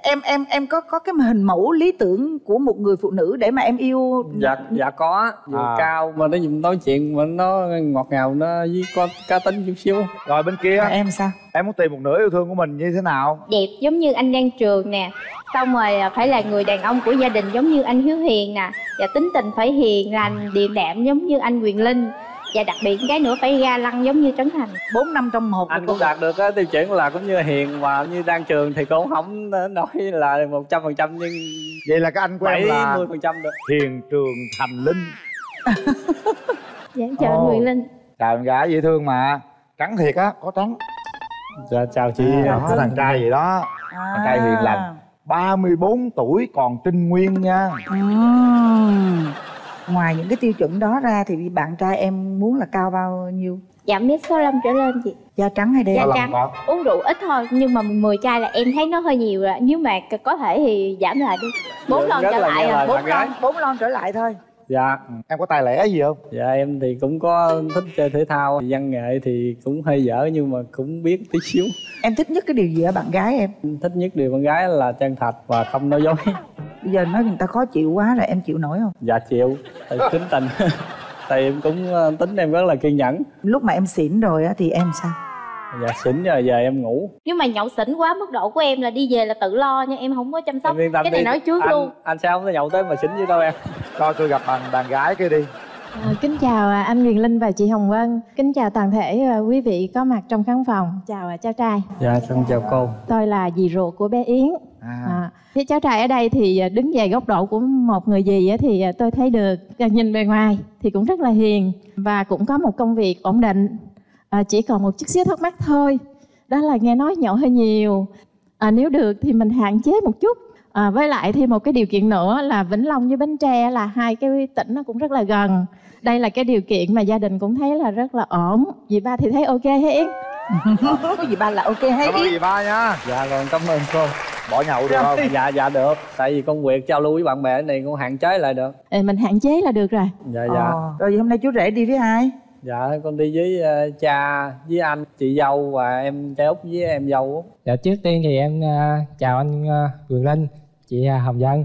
em có cái hình mẫu lý tưởng của một người phụ nữ để mà em yêu? Dạ có, vừa cao mà nó nói chuyện mà nó ngọt ngào, nó với có cá tính chút xíu. Rồi bên kia em sao? Em muốn tìm một nửa yêu thương của mình như thế nào? Đẹp giống như anh Đan Trường nè. Xong rồi phải là người đàn ông của gia đình giống như anh Hiếu Hiền nè. Và tính tình phải hiền lành, điềm đạm giống như anh Quyền Linh. Và đặc biệt cái nữa phải ga lăng giống như Trấn Thành. 4 năm trong 1. Anh cũng đạt được cái tiêu chuẩn là cũng như hiền và như Đan Trường thì cũng không nói là 100%, nhưng vậy là cái anh của em là 70% được. Hiền Trường Thành Linh. Dạ chào anh Quyền Linh. Chào em gái dễ thương mà. Trắng thiệt á, có trắng. Dạ chào chị. Có thằng trai vậy đó. Thằng trai hiền lành, 34 tuổi còn trinh nguyên nha. Ngoài những cái tiêu chuẩn đó ra thì bạn trai em muốn là cao bao nhiêu? Dạ 1m65 trở lên chị. Da trắng hay đen? Da trắng, uống rượu ít thôi. Nhưng mà 10 chai là em thấy nó hơi nhiều rồi. Nếu mà có thể thì giảm lại đi. 4 lon trở lại à? 4 lon trở lại thôi. Dạ. Em có tài lẻ gì không? Dạ em thì cũng có thích chơi thể thao. Văn nghệ thì cũng hơi dở nhưng mà cũng biết tí xíu. Em thích nhất cái điều gì ở bạn gái em? Thích nhất điều bạn gái là chân thật và không nói dối. Bây giờ nói người ta khó chịu quá là em chịu nổi không? Dạ chịu, tại tính tình. Tại em cũng tính em rất là kiên nhẫn. Lúc mà em xỉn rồi á thì em sao? Dạ xỉn rồi về em ngủ. Nếu mà nhậu xỉn quá mức độ của em là đi về là tự lo nha, em không có chăm sóc. Cái này nói trước luôn. Anh sao không có nhậu tới mà xỉn chứ đâu em. Coi tôi gặp đàn gái kia đi. Kính chào anh Quyền Linh và chị Hồng Vân. Kính chào toàn thể quý vị có mặt trong khán phòng. Chào cháu trai. Dạ xin chào cô. Tôi là dì ruột của bé Yến. Thế cháu trai ở đây thì đứng về góc độ của một người dì thì tôi thấy được, nhìn bề ngoài thì cũng rất là hiền và cũng có một công việc ổn định. Chỉ còn một chút xíu thắc mắc thôi, đó là nghe nói nhậu hơi nhiều. Nếu được thì mình hạn chế một chút. Với lại thêm một cái điều kiện nữa là Vĩnh Long với Bến Tre là hai cái tỉnh nó cũng rất là gần. Đây là cái điều kiện mà gia đình cũng thấy là rất là ổn. Dì ba thì thấy ok hả Yến? Có dì ba là ok hả Yến? Cảm ơn dì ba nha. Dạ rồi, cảm ơn cô. Bỏ nhậu được không? Dạ dạ được. Tại vì công việc giao lưu với bạn bè này cũng hạn chế lại được. Mình hạn chế là được rồi. Dạ dạ. Rồi vậy hôm nay chú rể đi với ai? Dạ con đi với cha, với anh, chị dâu và em trai út với em dâu. Dạ trước tiên thì em chào anh Quyền Linh, chị Hồng Vân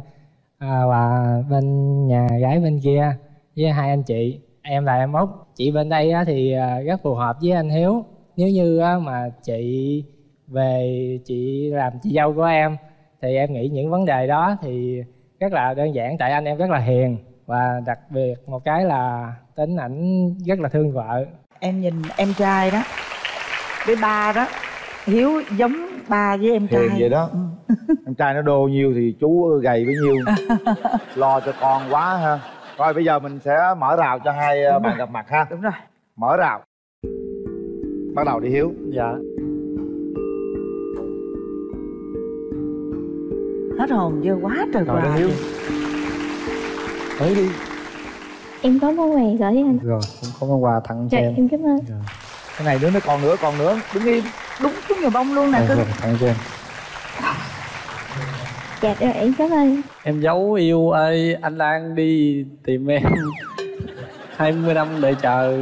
và bên nhà gái bên kia với hai anh chị. Em là em Út. Chị bên đây thì rất phù hợp với anh Hiếu. Nếu như mà chị về chị làm chị dâu của em thì em nghĩ những vấn đề đó thì rất là đơn giản, tại anh em rất là hiền. Và đặc biệt một cái là tính ảnh rất là thương vợ. Em nhìn em trai đó với ba đó, Hiếu giống ba với em trai. Hiền vậy đó. Em trai nó đô nhiêu thì chú gầy bấy nhiêu. Lo cho con quá ha. Rồi bây giờ mình sẽ mở rào cho hai bạn gặp mặt ha. Đúng rồi. Mở rào. Bắt đầu đi Hiếu. Dạ. Hết hồn chưa, quá trời quá. Hiếu tới đi. Em có món quà gửi anh. Rồi, cũng có món quà tặng cho em. Em cảm ơn. Rồi. Cái này nữa, còn nữa. Đứng im. Đúng, đúng nhiều bông luôn nè cưng. Tặng cho em. Dạ, em cảm ơn. Em giấu yêu ơi, anh Lan đi tìm em 20 năm để chờ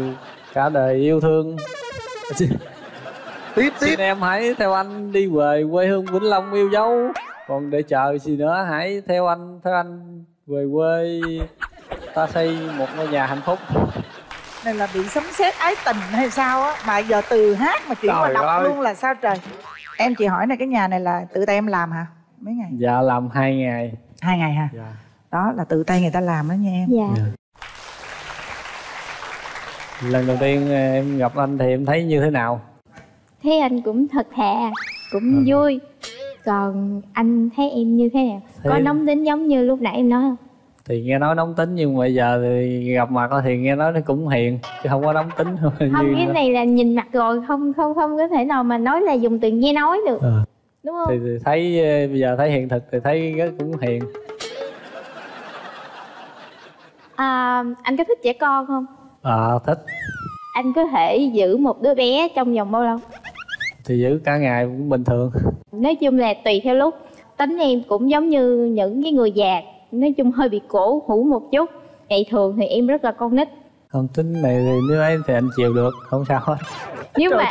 cả đời yêu thương. Tiếp. Xin em hãy theo anh đi về quê hương Vĩnh Long yêu dấu. Còn để chờ gì nữa, hãy theo anh về quê. Ta xây một ngôi nhà hạnh phúc. Này là bị sấm sét ái tình hay sao á, mà giờ từ hát mà chuyển qua đọc luôn là sao trời. Em chị hỏi này, cái nhà này là tự tay em làm hả? Mấy ngày? Dạ làm 2 ngày. 2 ngày hả? Dạ. Đó là tự tay người ta làm đó nha em. Dạ. Lần đầu tiên em gặp anh thì em thấy như thế nào? Thấy anh cũng thật thà, cũng vui. Còn anh thấy em như thế nào? Thế có nóng tính giống như lúc nãy em nói không? Thì nghe nói nóng tính nhưng mà giờ thì gặp mặt thì nghe nói nó cũng hiền chứ không có nóng tính. Không, cái này là nhìn mặt rồi, không có thể nào mà nói là dùng từ nghe nói được. Đúng không? Thì thấy bây giờ thấy hiện thực thì thấy rất cũng hiền. Anh có thích trẻ con không? Thích. Anh có thể giữ một đứa bé trong vòng bao lâu? Thì giữ cả ngày cũng bình thường. Nói chung là tùy theo lúc. Tính em cũng giống như những cái người già, nói chung hơi bị cổ hủ một chút. Ngày thường thì em rất là con nít. Không, tính này thì nếu ấy thì anh chịu được, không sao hết. Nếu trời mà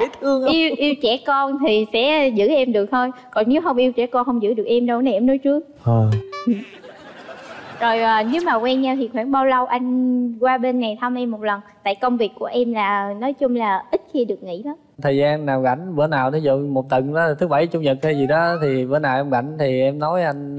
yêu trẻ con thì sẽ giữ em được thôi. Còn nếu không yêu trẻ con không giữ được em đâu, cái này em nói trước. Rồi nếu mà quen nhau thì khoảng bao lâu anh qua bên này thăm em một lần? Tại công việc của em là nói chung là ít khi được nghỉ đó. Thời gian nào rảnh, bữa nào thí dụ một tuần đó, thứ bảy chủ nhật hay gì đó thì bữa nào em rảnh thì em nói anh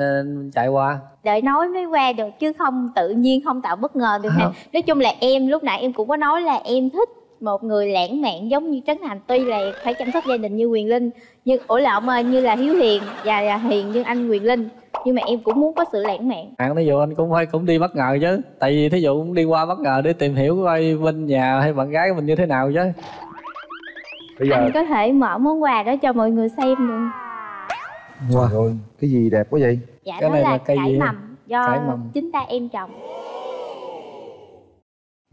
chạy qua. Đợi nói mới qua được chứ không tự nhiên không tạo bất ngờ được hả? Nói chung là em lúc nãy em cũng có nói là em thích một người lãng mạn giống như Trấn Thành. Tuy là phải chăm sóc gia đình như Quyền Linh, nhưng như là Hiếu hiền và là hiền như anh Quyền Linh. Nhưng mà em cũng muốn có sự lãng mạn. Thí dụ anh cũng phải đi bất ngờ chứ. Tại vì thí dụ cũng đi qua bất ngờ để tìm hiểu coi bên nhà hay bạn gái của mình như thế nào chứ. Bây giờ anh có thể mở món quà đó cho mọi người xem được. Wow. Cái gì đẹp quá vậy? Dạ, cái đó này là cải mầm do chính ta em trồng.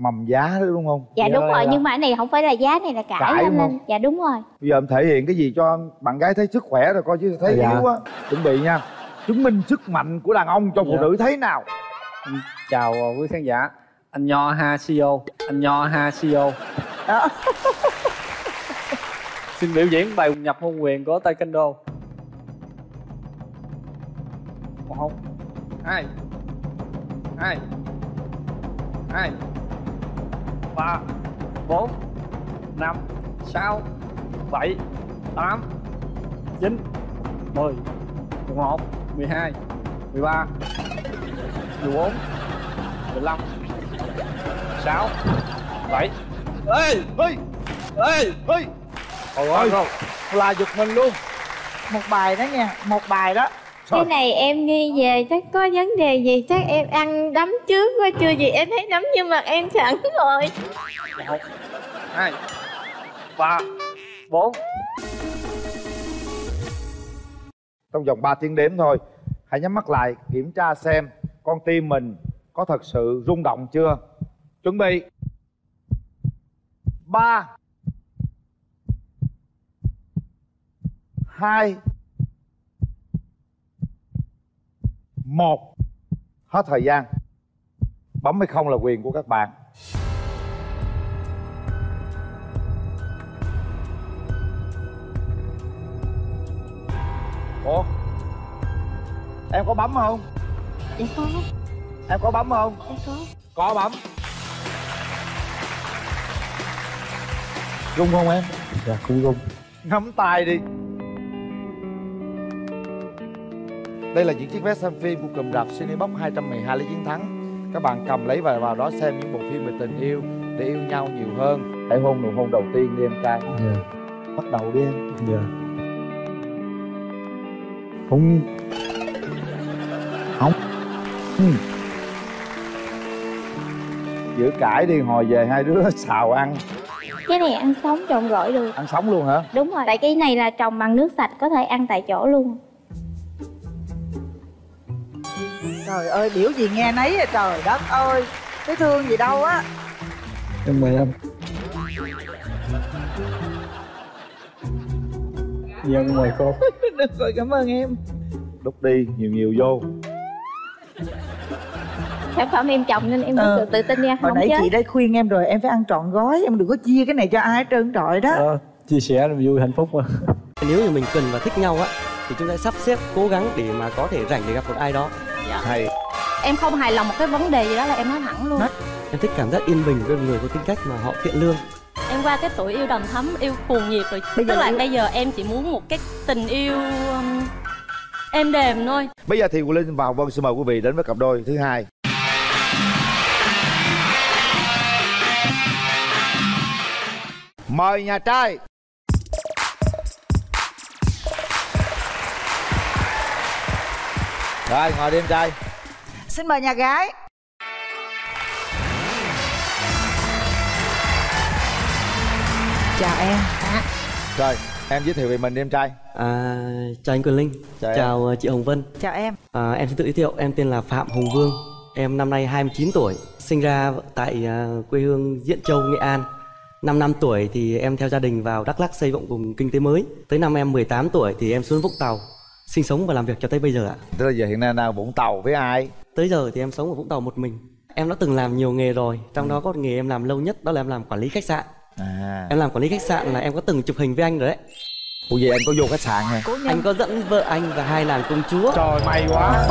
Mầm giá đó đúng không? Dạ đúng rồi, nhưng mà cái này không phải là giá, này là cải lên. Dạ đúng rồi. Bây giờ em thể hiện cái gì cho bạn gái thấy sức khỏe rồi coi chứ thấy yếu quá. Chuẩn bị nha. Chứng minh sức mạnh của đàn ông cho phụ nữ thấy nào. Chào quý khán giả. Anh Nho Ha CEO. Anh Nho Ha CEO. Đó. Xin biểu diễn bài nhập hôn quyền của Taekwondo. 1, 2, 3, 4, 5, 6, 7, 8, 9, 10, 11, 12, 13, 14, 15, 16, 17. Ê! Trời ơi, là giật mình luôn. Một bài đó. Cái này em nghi về chắc có vấn đề gì, chắc em ăn đấm trước quá, chưa gì em thấy đấm nhưng mà em sẵn rồi. 1, 2, 3, 4. Trong vòng 3 tiếng đếm thôi. Hãy nhắm mắt lại kiểm tra xem con tim mình có thật sự rung động chưa. Chuẩn bị. 3, 2, 1. Hết thời gian. Bấm hay không là quyền của các bạn. Ủa? Em có bấm không? Dạ có. Em có bấm không? Dạ có. Có bấm. Rung không em? Dạ cũng rung. Ngắm tay đi. Đây là những chiếc vé xem phim của cụm rạp Cinebox 212 Lý Chiến Thắng. Các bạn cầm lấy và vào đó xem những bộ phim về tình yêu để yêu nhau nhiều hơn. Hãy hôn nụ hôn đầu tiên đi em trai. Dạ. Bắt đầu đi em. Dạ. Không. Giữa cãi đi, hồi về hai đứa xào ăn. Cái này ăn sống trộn gỏi được. Ăn sống luôn hả? Đúng rồi, tại cái này là trồng bằng nước sạch, có thể ăn tại chỗ luôn. Trời ơi, biểu gì nghe nấy vậy trời đất ơi. Cái thương gì đâu á. Em mời em. Dân mời cô. Được rồi, cảm ơn em. Đúc đi, nhiều vô. Sản phẩm em trồng nên em được tự tin nha. Hồi nãy chị đã khuyên em rồi, em phải ăn trọn gói, em đừng có chia cái này cho ai hết trơn trọi đó. Chia sẻ là vui hạnh phúc mà. Nếu như mình cần và thích nhau á thì chúng ta sắp xếp cố gắng để mà có thể rảnh để gặp một ai đó. Dạ. Hay. Em không hài lòng một cái vấn đề gì đó là em nói thẳng luôn. Em thích cảm giác yên bình với người có tính cách mà họ thiện lương. Em qua cái tuổi yêu đầm thấm, yêu cuồng nhiệt rồi. Tức là bây giờ em chỉ muốn một cái tình yêu em đềm thôi. Bây giờ thì Quyền Linh và Hồng Vân xin mời quý vị đến với cặp đôi thứ hai. Mời nhà trai. Rồi, ngồi đi em trai. Xin mời nhà gái. Chào em. Rồi, em giới thiệu về mình đi em trai. Chào anh Quyền Linh. Chào chị Hồng Vân. Chào em. Em xin tự giới thiệu, em tên là Phạm Hùng Vương. Em năm nay 29 tuổi, sinh ra tại quê hương Diễn Châu, Nghệ An. 5 năm tuổi thì em theo gia đình vào Đắk Lắk xây dựng vùng kinh tế mới. Tới năm em 18 tuổi thì em xuống Vũng Tàu sinh sống và làm việc cho tới bây giờ ạ. Tới bây giờ hiện nay đang Vũng Tàu với ai? Tới giờ thì em sống ở Vũng Tàu một mình. Em đã từng làm nhiều nghề rồi, trong đó có nghề em làm lâu nhất đó là em làm quản lý khách sạn. Em làm quản lý khách sạn là em có từng chụp hình với anh rồi đấy. Ủa vậy anh có vô khách sạn hả? Anh có dẫn vợ anh và 2 nàng công chúa. Trời, may quá.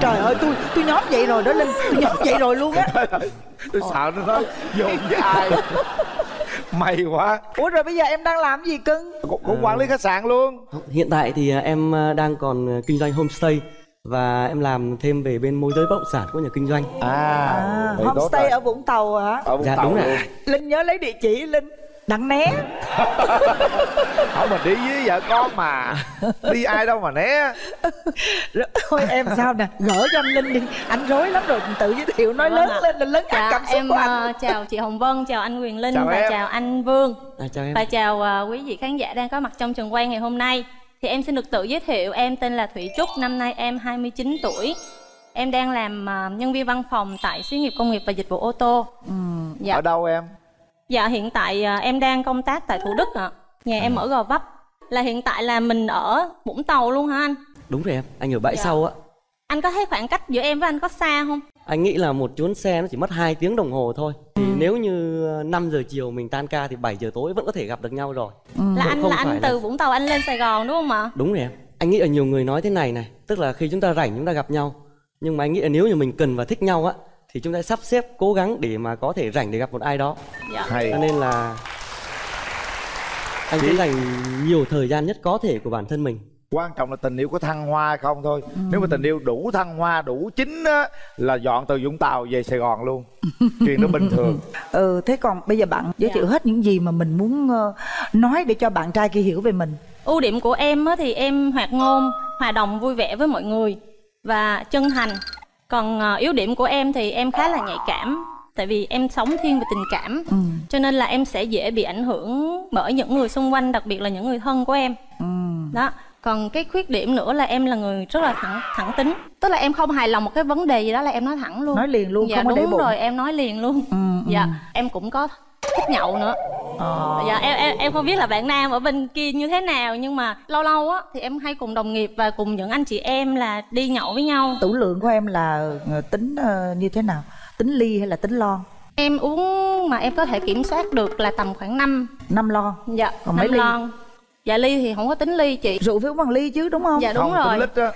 Trời ơi, tôi nhóm vậy rồi đó Linh, tôi nhóm vậy rồi luôn á. Tôi sợ nó nói vô với ai. May quá. Ủa rồi bây giờ em đang làm gì cưng? Cũng quản lý khách sạn luôn. Hiện tại thì em đang còn kinh doanh homestay. Và em làm thêm về bên môi giới bất động sản của nhà kinh doanh. Homestay ở Vũng Tàu hả? Ở Vũng Tàu luôn. Linh nhớ lấy địa chỉ Linh. Đặng né. Không, mình đi với vợ con mà. Đi ai đâu mà né. Thôi em sao nè, gỡ cho anh Linh đi. Anh rối lắm rồi, tự giới thiệu nói lớn lên là lớn cả cảm xúc của anh. Chào chị Hồng Vân, chào anh Quyền Linh và chào anh Vương. Và chào quý vị khán giả đang có mặt trong trường quay ngày hôm nay. Thì em xin được tự giới thiệu, em tên là Thủy Trúc, năm nay em 29 tuổi. Em đang làm nhân viên văn phòng tại Xí nghiệp Công nghiệp và Dịch vụ ô tô. Ở đâu em? Dạ hiện tại em đang công tác tại Thủ Đức ạ. Nhà em ở Gò Vấp. Là hiện tại là mình ở Vũng Tàu luôn hả anh? Đúng rồi em, anh ở bãi sau ạ. Anh có thấy khoảng cách giữa em với anh có xa không? Anh nghĩ là một chuyến xe nó chỉ mất 2 tiếng đồng hồ thôi. Thì nếu như 5 giờ chiều mình tan ca thì 7 giờ tối vẫn có thể gặp được nhau rồi. Là anh từ Vũng Tàu anh lên Sài Gòn đúng không ạ? Đúng rồi em. Anh nghĩ là nhiều người nói thế này này, tức là khi chúng ta rảnh chúng ta gặp nhau. Nhưng mà anh nghĩ là nếu như mình cần và thích nhau á thì chúng ta sắp xếp cố gắng để mà có thể rảnh để gặp một ai đó. Hay. Cho nên là Anh sẽ dành nhiều thời gian nhất có thể của bản thân mình. Quan trọng là tình yêu có thăng hoa không thôi. Nếu mà tình yêu đủ thăng hoa, đủ chín á, là dọn từ Vũng Tàu về Sài Gòn luôn. Chuyện nó bình thường. Thế còn bây giờ bạn giới thiệu hết những gì mà mình muốn nói để cho bạn trai kia hiểu về mình. Ưu điểm của em á, thì em hoạt ngôn, hòa đồng, vui vẻ với mọi người và chân thành. Còn yếu điểm của em thì em khá là nhạy cảm. Tại vì em sống thiên về tình cảm, cho nên là em sẽ dễ bị ảnh hưởng bởi những người xung quanh, đặc biệt là những người thân của em. Đó. Còn cái khuyết điểm nữa là em là người rất là thẳng tính. Tức là em không hài lòng một cái vấn đề gì đó là em nói thẳng luôn. Nói liền luôn, không có để bụng. Dạ đúng rồi, em nói liền luôn. Dạ, em cũng có thích nhậu nữa. Dạ, em không biết là bạn nam ở bên kia như thế nào, nhưng mà lâu lâu á thì em hay cùng đồng nghiệp và cùng những anh chị em là đi nhậu với nhau. Tủ lượng của em là tính như thế nào? Tính ly hay là tính lon? Em uống mà em có thể kiểm soát được là tầm khoảng 5 lon. Dạ, còn 5 mấy lon ly? Dạ ly thì không có tính ly chị. Rượu phải uống bằng ly chứ đúng không? Dạ đúng rồi. Tính lít á.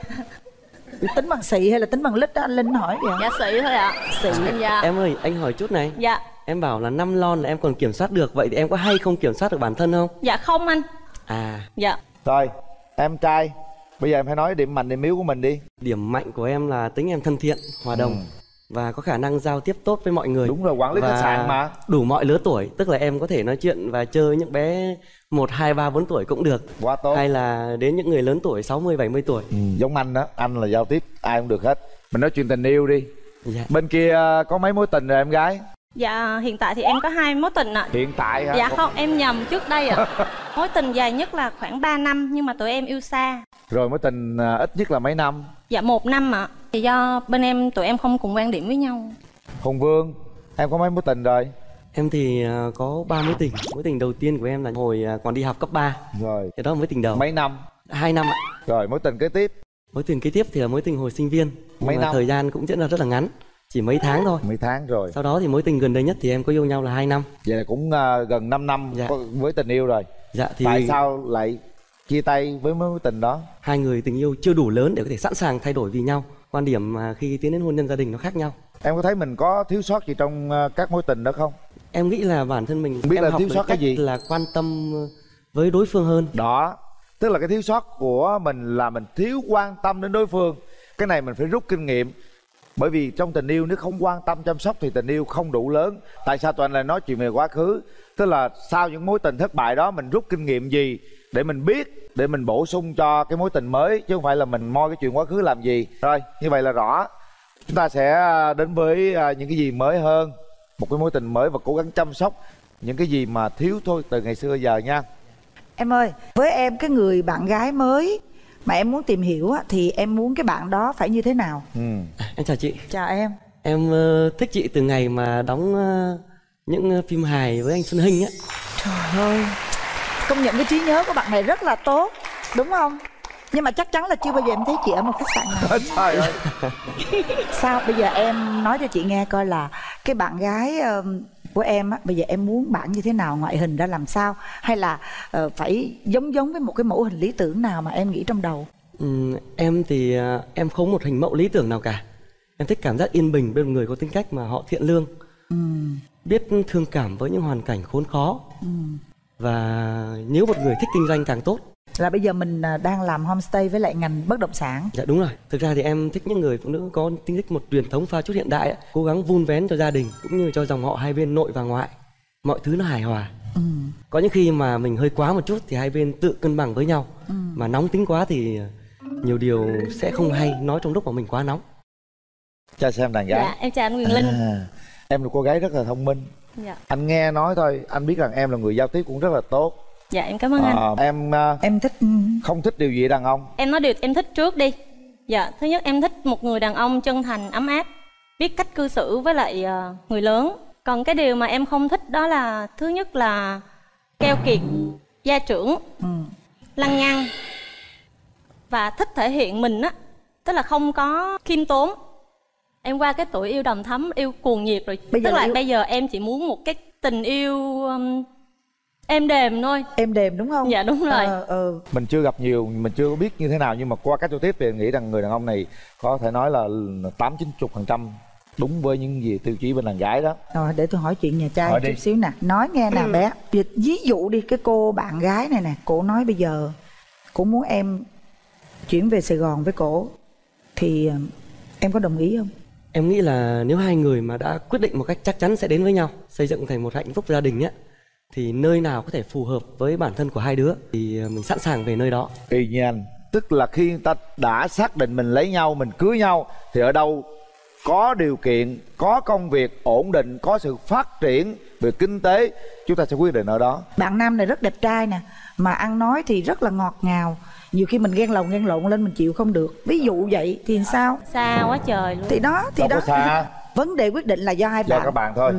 Tính bằng xị hay là tính bằng lít á? Anh Linh hỏi vậy. Dạ xị thôi ạ. Xị. Dạ. Em ơi, anh hỏi chút này. Dạ. Em bảo là 5 lon là em còn kiểm soát được. Vậy thì em có hay không kiểm soát được bản thân không? Dạ không anh. À. Dạ. Rồi, em trai, bây giờ em hãy nói điểm mạnh điểm yếu của mình đi. Điểm mạnh của em là tính em thân thiện, hòa đồng và có khả năng giao tiếp tốt với mọi người. Đúng rồi, quản lý khách sạn mà. Đủ mọi lứa tuổi, tức là em có thể nói chuyện và chơi những bé 1, 2, 3, 4 tuổi cũng được. Quá tốt. Hay là đến những người lớn tuổi 60, 70 tuổi. Giống anh đó, anh là giao tiếp ai cũng được hết. Mình nói chuyện tình yêu đi. Bên kia có mấy mối tình rồi em gái? Dạ hiện tại thì em có 2 mối tình ạ. Hiện tại hả? Dạ không, em nhầm, trước đây ạ. Mối tình dài nhất là khoảng 3 năm nhưng mà tụi em yêu xa. Rồi mối tình ít nhất là mấy năm? Dạ 1 năm ạ. Thì do bên em tụi em không cùng quan điểm với nhau. Hùng Vương, em có mấy mối tình rồi? Em thì có 3 mối tình. Mối tình đầu tiên của em là hồi còn đi học cấp 3. Rồi. Thì đó là mối tình đầu. Mấy năm? 2 năm ạ. Rồi mối tình kế tiếp? Mối tình kế tiếp thì là mối tình hồi sinh viên. Mấy năm? Thời gian cũng diễn ra rất là ngắn, chỉ mấy tháng thôi. Mấy tháng rồi. Sau đó thì mối tình gần đây nhất thì em có yêu nhau là 2 năm. Vậy là cũng gần 5 năm với tình yêu rồi. Dạ thì... Tại sao lại chia tay với mối tình đó? Hai người tình yêu chưa đủ lớn để có thể sẵn sàng thay đổi vì nhau. Quan điểm khi tiến đến hôn nhân gia đình nó khác nhau. Em có thấy mình có thiếu sót gì trong các mối tình đó không? Em nghĩ là bản thân mình biết em là học thiếu sót cái gì, là quan tâm với đối phương hơn. Đó, tức là cái thiếu sót của mình là mình thiếu quan tâm đến đối phương. Cái này mình phải rút kinh nghiệm. Bởi vì trong tình yêu nếu không quan tâm chăm sóc thì tình yêu không đủ lớn. Tại sao tụi anh lại nói chuyện về quá khứ? Tức là sau những mối tình thất bại đó mình rút kinh nghiệm gì để mình biết, để mình bổ sung cho cái mối tình mới, chứ không phải là mình moi cái chuyện quá khứ làm gì. Rồi, như vậy là rõ. Chúng ta sẽ đến với những cái gì mới hơn, một cái mối tình mới, và cố gắng chăm sóc những cái gì mà thiếu thôi từ ngày xưa giờ nha. Em ơi, với em cái người bạn gái mới mà em muốn tìm hiểu thì em muốn cái bạn đó phải như thế nào? Em chào chị. Chào em. Em thích chị từ ngày mà đóng những phim hài với anh Xuân Hinh á. Trời ơi, công nhận cái trí nhớ của bạn này rất là tốt, đúng không? Nhưng mà chắc chắn là chưa bao giờ em thấy chị ở một khách sạn nào. Trời ơi. Sao bây giờ em nói cho chị nghe coi là cái bạn gái của em á, bây giờ em muốn bạn như thế nào, ngoại hình ra làm sao, hay là phải giống với một cái mẫu hình lý tưởng nào mà em nghĩ trong đầu? Em thì em không một hình mẫu lý tưởng nào cả. Em thích cảm giác yên bình bên một người có tính cách mà họ thiện lương, biết thương cảm với những hoàn cảnh khốn khó. Và nếu một người thích kinh doanh càng tốt. Là bây giờ mình đang làm homestay với lại ngành bất động sản. Dạ đúng rồi. Thực ra thì em thích những người phụ nữ có tính cách một truyền thống pha chút hiện đại. Cố gắng vun vén cho gia đình cũng như cho dòng họ hai bên nội và ngoại. Mọi thứ nó hài hòa. Có những khi mà mình hơi quá một chút thì hai bên tự cân bằng với nhau. Mà nóng tính quá thì nhiều điều sẽ không hay nói trong lúc mà mình quá nóng. Chào xem đàn gái. Dạ, em chào anh Quyền Linh. Em là cô gái rất là thông minh. Dạ. Anh nghe nói thôi, anh biết rằng em là người giao tiếp cũng rất là tốt. Dạ em cảm ơn anh. Em thích không thích điều gì đàn ông? Em nói điều em thích trước đi. Dạ, thứ nhất em thích một người đàn ông chân thành, ấm áp, biết cách cư xử với lại người lớn. Còn cái điều mà em không thích đó là thứ nhất là keo kiệt, gia trưởng, lăng nhăng và thích thể hiện mình á, tức là không có khiêm tốn. Em qua cái tuổi yêu đầm thắm, yêu cuồng nhiệt rồi. Bây tức là bây giờ em chỉ muốn một cái tình yêu êm đềm thôi. Êm đềm đúng không? Dạ đúng rồi. Mình chưa gặp nhiều, mình chưa có biết như thế nào, nhưng mà qua cách giao tiếp thì em nghĩ rằng người đàn ông này có thể nói là 80-90% đúng với những gì tiêu chí bên đàn gái đó. Rồi để tôi hỏi chuyện nhà trai hỏi chút đi. Xíu nè, nói nghe nè bé. Ví dụ đi, cái cô bạn gái này nè, cô nói bây giờ cô muốn em chuyển về Sài Gòn với cổ, thì em có đồng ý không? Em nghĩ là nếu hai người mà đã quyết định một cách chắc chắn sẽ đến với nhau, xây dựng thành một hạnh phúc gia đình ấy, thì nơi nào có thể phù hợp với bản thân của hai đứa thì mình sẵn sàng về nơi đó. Tuy nhiên, tức là khi người ta đã xác định mình lấy nhau, mình cưới nhau, thì ở đâu có điều kiện, có công việc ổn định, có sự phát triển về kinh tế, chúng ta sẽ quyết định ở đó. Bạn nam này rất đẹp trai nè, mà ăn nói thì rất là ngọt ngào, nhiều khi mình ghen lộn lên mình chịu không được. Ví dụ vậy thì sao? Xa quá trời luôn. Thì đó, thì đó. Xa. Vấn đề quyết định là do hai bạn. Do các bạn thôi.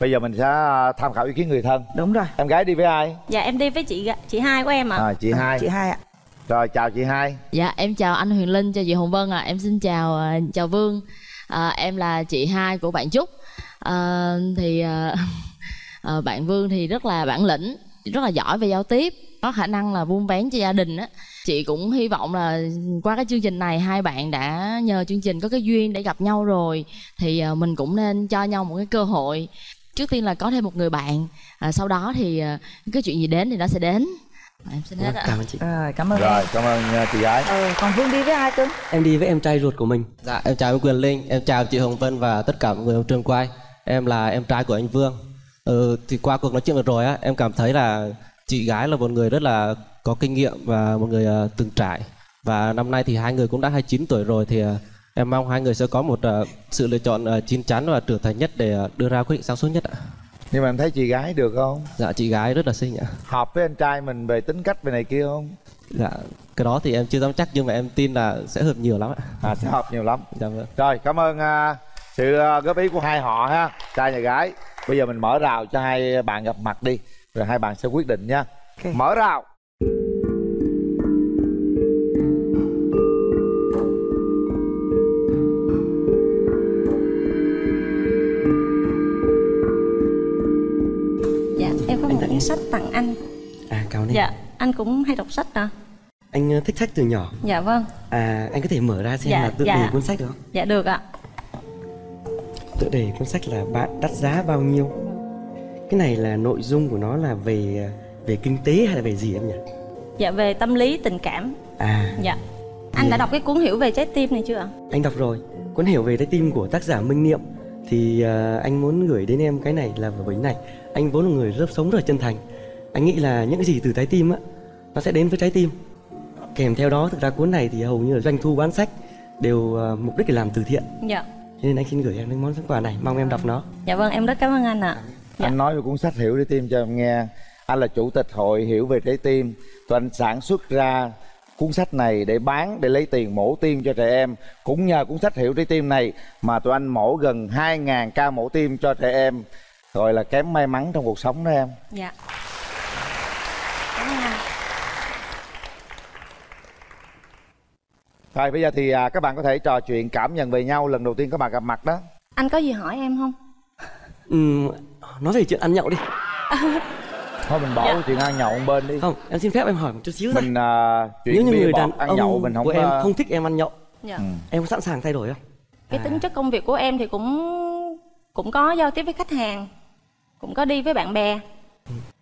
Bây giờ mình sẽ tham khảo ý kiến người thân. Đúng rồi. Em gái đi với ai? Dạ em đi với chị hai của em ạ. Chị hai ạ. Rồi chào chị hai. Dạ em chào anh Quyền Linh, chào chị Hồng Vân ạ. Em xin chào Vương. Em là chị hai của bạn Trúc. Bạn Vương thì rất là bản lĩnh, rất là giỏi về giao tiếp, có khả năng là buôn bán cho gia đình á. Chị cũng hy vọng là qua cái chương trình này hai bạn đã nhờ chương trình có cái duyên để gặp nhau rồi, thì mình cũng nên cho nhau một cái cơ hội. Trước tiên là có thêm một người bạn, sau đó thì cái chuyện gì đến thì nó sẽ đến. Em xin hết ạ. Cảm ơn chị. Cảm ơn chị gái. Còn Vương đi với ai cưng? Em đi với em trai ruột của mình. Dạ em chào Quyền Linh, em chào chị Hồng Vân và tất cả mọi người trong trường quay. Em là em trai của anh Vương. Thì qua cuộc nói chuyện vừa rồi á, em cảm thấy là chị gái là một người rất là có kinh nghiệm và một người từng trải. Và năm nay thì hai người cũng đã 29 tuổi rồi, thì em mong hai người sẽ có một sự lựa chọn chín chắn và trưởng thành nhất để đưa ra quyết định sáng suốt nhất ạ. Nhưng mà em thấy chị gái được không? Dạ chị gái rất là xinh ạ. Hợp với anh trai mình về tính cách về này kia không? Dạ cái đó thì em chưa dám chắc, nhưng mà em tin là sẽ hợp nhiều lắm ạ. Sẽ hợp nhiều lắm. Dạ, vâng. Rồi cảm ơn sự góp ý của hai họ ha, trai và gái. Bây giờ mình mở rào cho hai bạn gặp mặt đi, rồi hai bạn sẽ quyết định nha. Okay. Mở rào. Dạ, em có một cuốn sách tặng anh. À, cảm ơn. Dạ, anh cũng hay đọc sách à? Anh thích sách từ nhỏ. Dạ vâng. À, anh có thể mở ra xem là tựa đề cuốn sách được không? Dạ được ạ. Tựa đề cuốn sách là Bạn Đắt Giá Bao Nhiêu. Cái này là nội dung của nó là về kinh tế hay là về gì em nhỉ? Dạ về tâm lý, tình cảm. À dạ. Anh đã đọc cái cuốn Hiểu Về Trái Tim này chưa ạ? Anh đọc rồi. Cuốn Hiểu Về Trái Tim của tác giả Minh Niệm. Thì anh muốn gửi đến em cái này là bởi này, anh vốn là người rất sống rất là chân thành. Anh nghĩ là những cái gì từ trái tim á, nó sẽ đến với trái tim. Kèm theo đó, thực ra cuốn này thì hầu như là doanh thu bán sách đều mục đích để làm từ thiện. Dạ. Cho nên anh xin gửi em những món quà này, mong em đọc nó. Dạ vâng, em rất cảm ơn anh ạ. Dạ. Anh nói về cuốn sách Hiểu Trái Tim cho em nghe. Anh là chủ tịch hội Hiểu Về Trái Tim. Tụi anh sản xuất ra cuốn sách này để bán, để lấy tiền mổ tim cho trẻ em. Cũng nhờ cuốn sách Hiểu Trái Tim này mà tụi anh mổ gần 2.000 ca mổ tim cho trẻ em, rồi là kém may mắn trong cuộc sống đó em. Dạ. Rồi bây giờ thì các bạn có thể trò chuyện cảm nhận về nhau lần đầu tiên các bạn gặp mặt đó. Anh có gì hỏi em không? Nói về chuyện ăn nhậu đi. Thôi mình bỏ chuyện ăn nhậu một bên đi. Không, em xin phép em hỏi một chút xíu. Mình chuyện bia bọt ăn nhậu mình không có... em không thích em ăn nhậu. Em có sẵn sàng thay đổi không? Cái tính chất công việc của em thì cũng có giao tiếp với khách hàng, cũng có đi với bạn bè.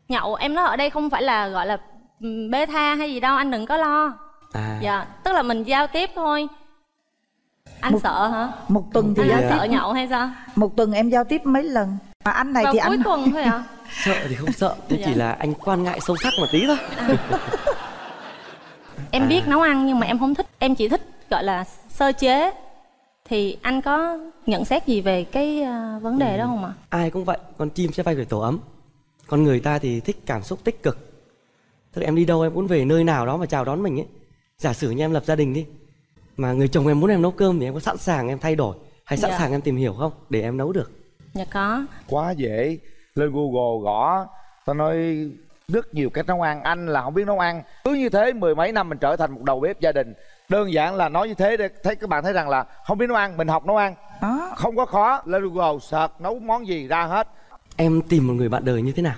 Nhậu em nói ở đây không phải là gọi là bê tha hay gì đâu, anh đừng có lo. Dạ, tức là mình giao tiếp thôi. Anh sợ hả? Một tuần thì anh sợ nhậu hay sao? Một tuần em giao tiếp mấy lần? Mà anh này thì cuối tuần thôi hả? Sợ thì không sợ, chỉ là anh quan ngại sâu sắc một tí thôi. Em biết nấu ăn nhưng mà em không thích, em chỉ thích gọi là sơ chế. Thì anh có nhận xét gì về cái vấn đề đó không ạ? Ai cũng vậy, con chim sẽ bay về tổ ấm. Con người ta thì thích cảm xúc tích cực. Tức là em đi đâu em muốn về nơi nào đó mà chào đón mình ấy. Giả sử như em lập gia đình đi, mà người chồng em muốn em nấu cơm thì em có sẵn sàng em thay đổi hay sẵn sàng em tìm hiểu không để em nấu được? Dạ có. Quá dễ. Lên Google gõ, tao nói rất nhiều cách nấu ăn. Anh là không biết nấu ăn. Cứ như thế mười mấy năm mình trở thành một đầu bếp gia đình. Đơn giản là nói như thế để thấy các bạn thấy rằng là không biết nấu ăn, mình học nấu ăn. Không có khó. Lên Google search nấu món gì ra hết. Em tìm một người bạn đời như thế nào?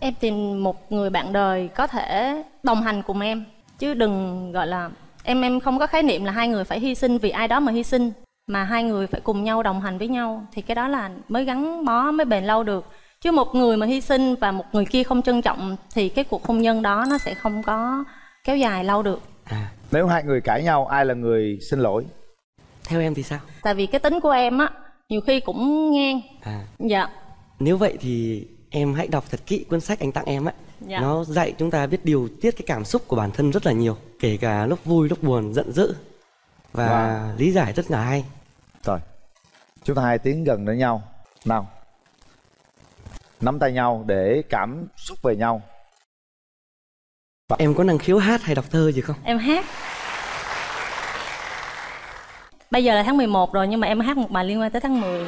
Em tìm một người bạn đời có thể đồng hành cùng em. Chứ đừng gọi là em không có khái niệm là hai người phải hy sinh vì ai đó mà hy sinh. mà hai người phải cùng nhau đồng hành với nhau thì cái đó là mới gắn bó, mới bền lâu được. Chứ một người mà hy sinh và một người kia không trân trọng thì cái cuộc hôn nhân đó nó sẽ không có kéo dài lâu được. Nếu hai người cãi nhau, ai là người xin lỗi? Theo em thì sao? Tại vì cái tính của em á, nhiều khi cũng ngang. Dạ. Nếu vậy thì em hãy đọc thật kỹ cuốn sách anh tặng em ấy. Dạ. Nó dạy chúng ta biết điều tiết cái cảm xúc của bản thân rất là nhiều, kể cả lúc vui, lúc buồn, giận dữ. Và lý giải rất là hay. Rồi, chúng ta hãy tiến gần đến nhau. Nào, nắm tay nhau để cảm xúc về nhau. Và... em có năng khiếu hát hay đọc thơ gì không? Em hát. Bây giờ là tháng 11 rồi nhưng mà em hát một bài liên quan tới tháng 10.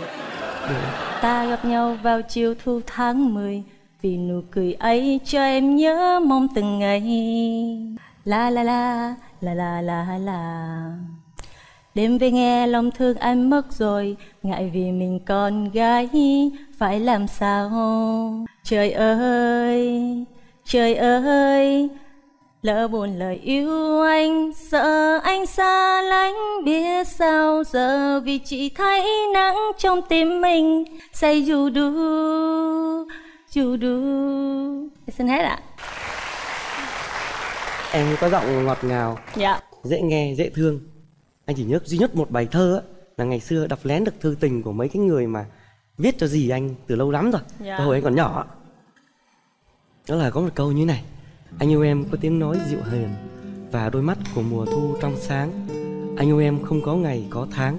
Ta gặp nhau vào chiều thu tháng 10, vì nụ cười ấy cho em nhớ mong từng ngày. La la la, la la la la. Đêm về nghe lòng thương anh mất rồi, ngại vì mình con gái, phải làm sao? Trời ơi, trời ơi, lỡ buồn lời yêu anh, sợ anh xa lánh, biết sao giờ vì chỉ thấy nắng trong tim mình. Say dù đu, dù đu. Xin hết ạ. Em có giọng ngọt ngào, dạ, dễ nghe, dễ thương. Anh chỉ nhớ duy nhất một bài thơ ấy, là ngày xưa đọc lén được thư tình của mấy cái người mà viết cho dì anh từ lâu lắm rồi, dạ, hồi anh còn nhỏ. Đó là có một câu như này: anh yêu em có tiếng nói dịu hiền và đôi mắt của mùa thu trong sáng. Anh yêu em không có ngày có tháng,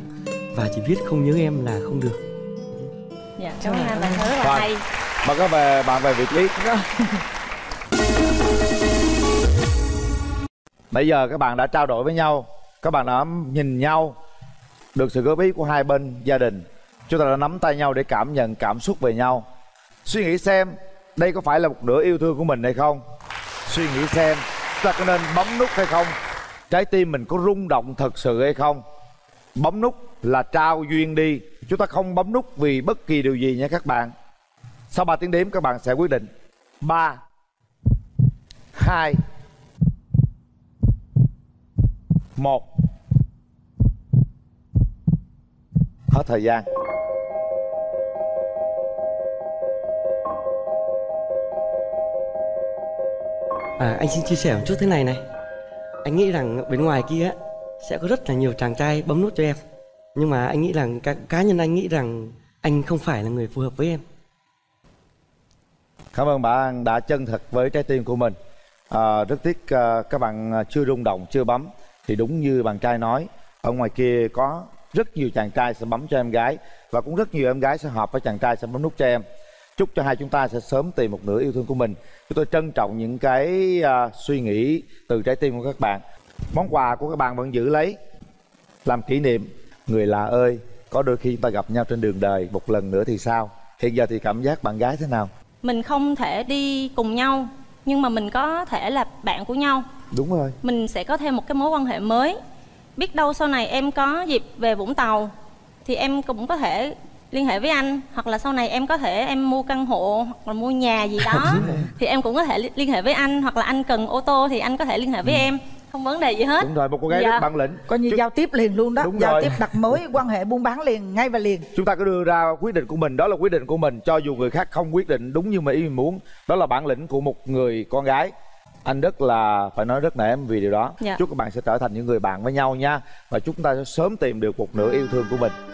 và chỉ biết không nhớ em là không được. Dạ, cảm ơn anh, bài thơ rất là hay. Mời các bạn về vị trí. Nãy giờ các bạn đã trao đổi với nhau, các bạn đã nhìn nhau, được sự góp ý của hai bên gia đình. Chúng ta đã nắm tay nhau để cảm nhận cảm xúc về nhau. Suy nghĩ xem đây có phải là một nửa yêu thương của mình hay không? Suy nghĩ xem ta có nên bấm nút hay không? Trái tim mình có rung động thật sự hay không? Bấm nút là trao duyên đi, chúng ta không bấm nút vì bất kỳ điều gì nha các bạn. Sau 3 tiếng đếm các bạn sẽ quyết định. 3, 2, 1. Hết thời gian. Anh xin chia sẻ một chút thế này này. Anh nghĩ rằng bên ngoài kia sẽ có rất là nhiều chàng trai bấm nút cho em. Nhưng mà anh nghĩ rằng cá nhân anh nghĩ rằng anh không phải là người phù hợp với em. Cảm ơn bạn đã chân thật với trái tim của mình. Rất tiếc các bạn chưa rung động, chưa bấm. Thì đúng như bạn trai nói, ở ngoài kia có rất nhiều chàng trai sẽ bấm cho em gái, và cũng rất nhiều em gái sẽ hợp với chàng trai sẽ bấm nút cho em. Chúc cho hai chúng ta sẽ sớm tìm một nửa yêu thương của mình. Chúng tôi trân trọng những cái suy nghĩ từ trái tim của các bạn. Món quà của các bạn vẫn giữ lấy làm kỷ niệm. Người lạ ơi, có đôi khi chúng ta gặp nhau trên đường đời một lần nữa thì sao? Hiện giờ thì cảm giác bạn gái thế nào? Mình không thể đi cùng nhau, nhưng mà mình có thể là bạn của nhau. Đúng rồi. Mình sẽ có thêm một cái mối quan hệ mới. Biết đâu sau này em có dịp về Vũng Tàu thì em cũng có thể liên hệ với anh, hoặc là sau này em có thể em mua căn hộ hoặc là mua nhà gì đó thì em cũng có thể liên hệ với anh, hoặc là anh cần ô tô thì anh có thể liên hệ với em, không vấn đề gì hết. Đúng rồi, một cô gái rất bản lĩnh, coi như giao tiếp liền luôn đó. Đúng rồi. Tiếp đặt mối quan hệ buôn bán liền, ngay và liền. Chúng ta cứ đưa ra quyết định của mình, đó là quyết định của mình, cho dù người khác không quyết định đúng như mà ý mình muốn. Đó là bản lĩnh của một người con gái. Anh rất là phải nói rất nể em vì điều đó. Chúc các bạn sẽ trở thành những người bạn với nhau nha, và chúng ta sẽ sớm tìm được một nửa yêu thương của mình.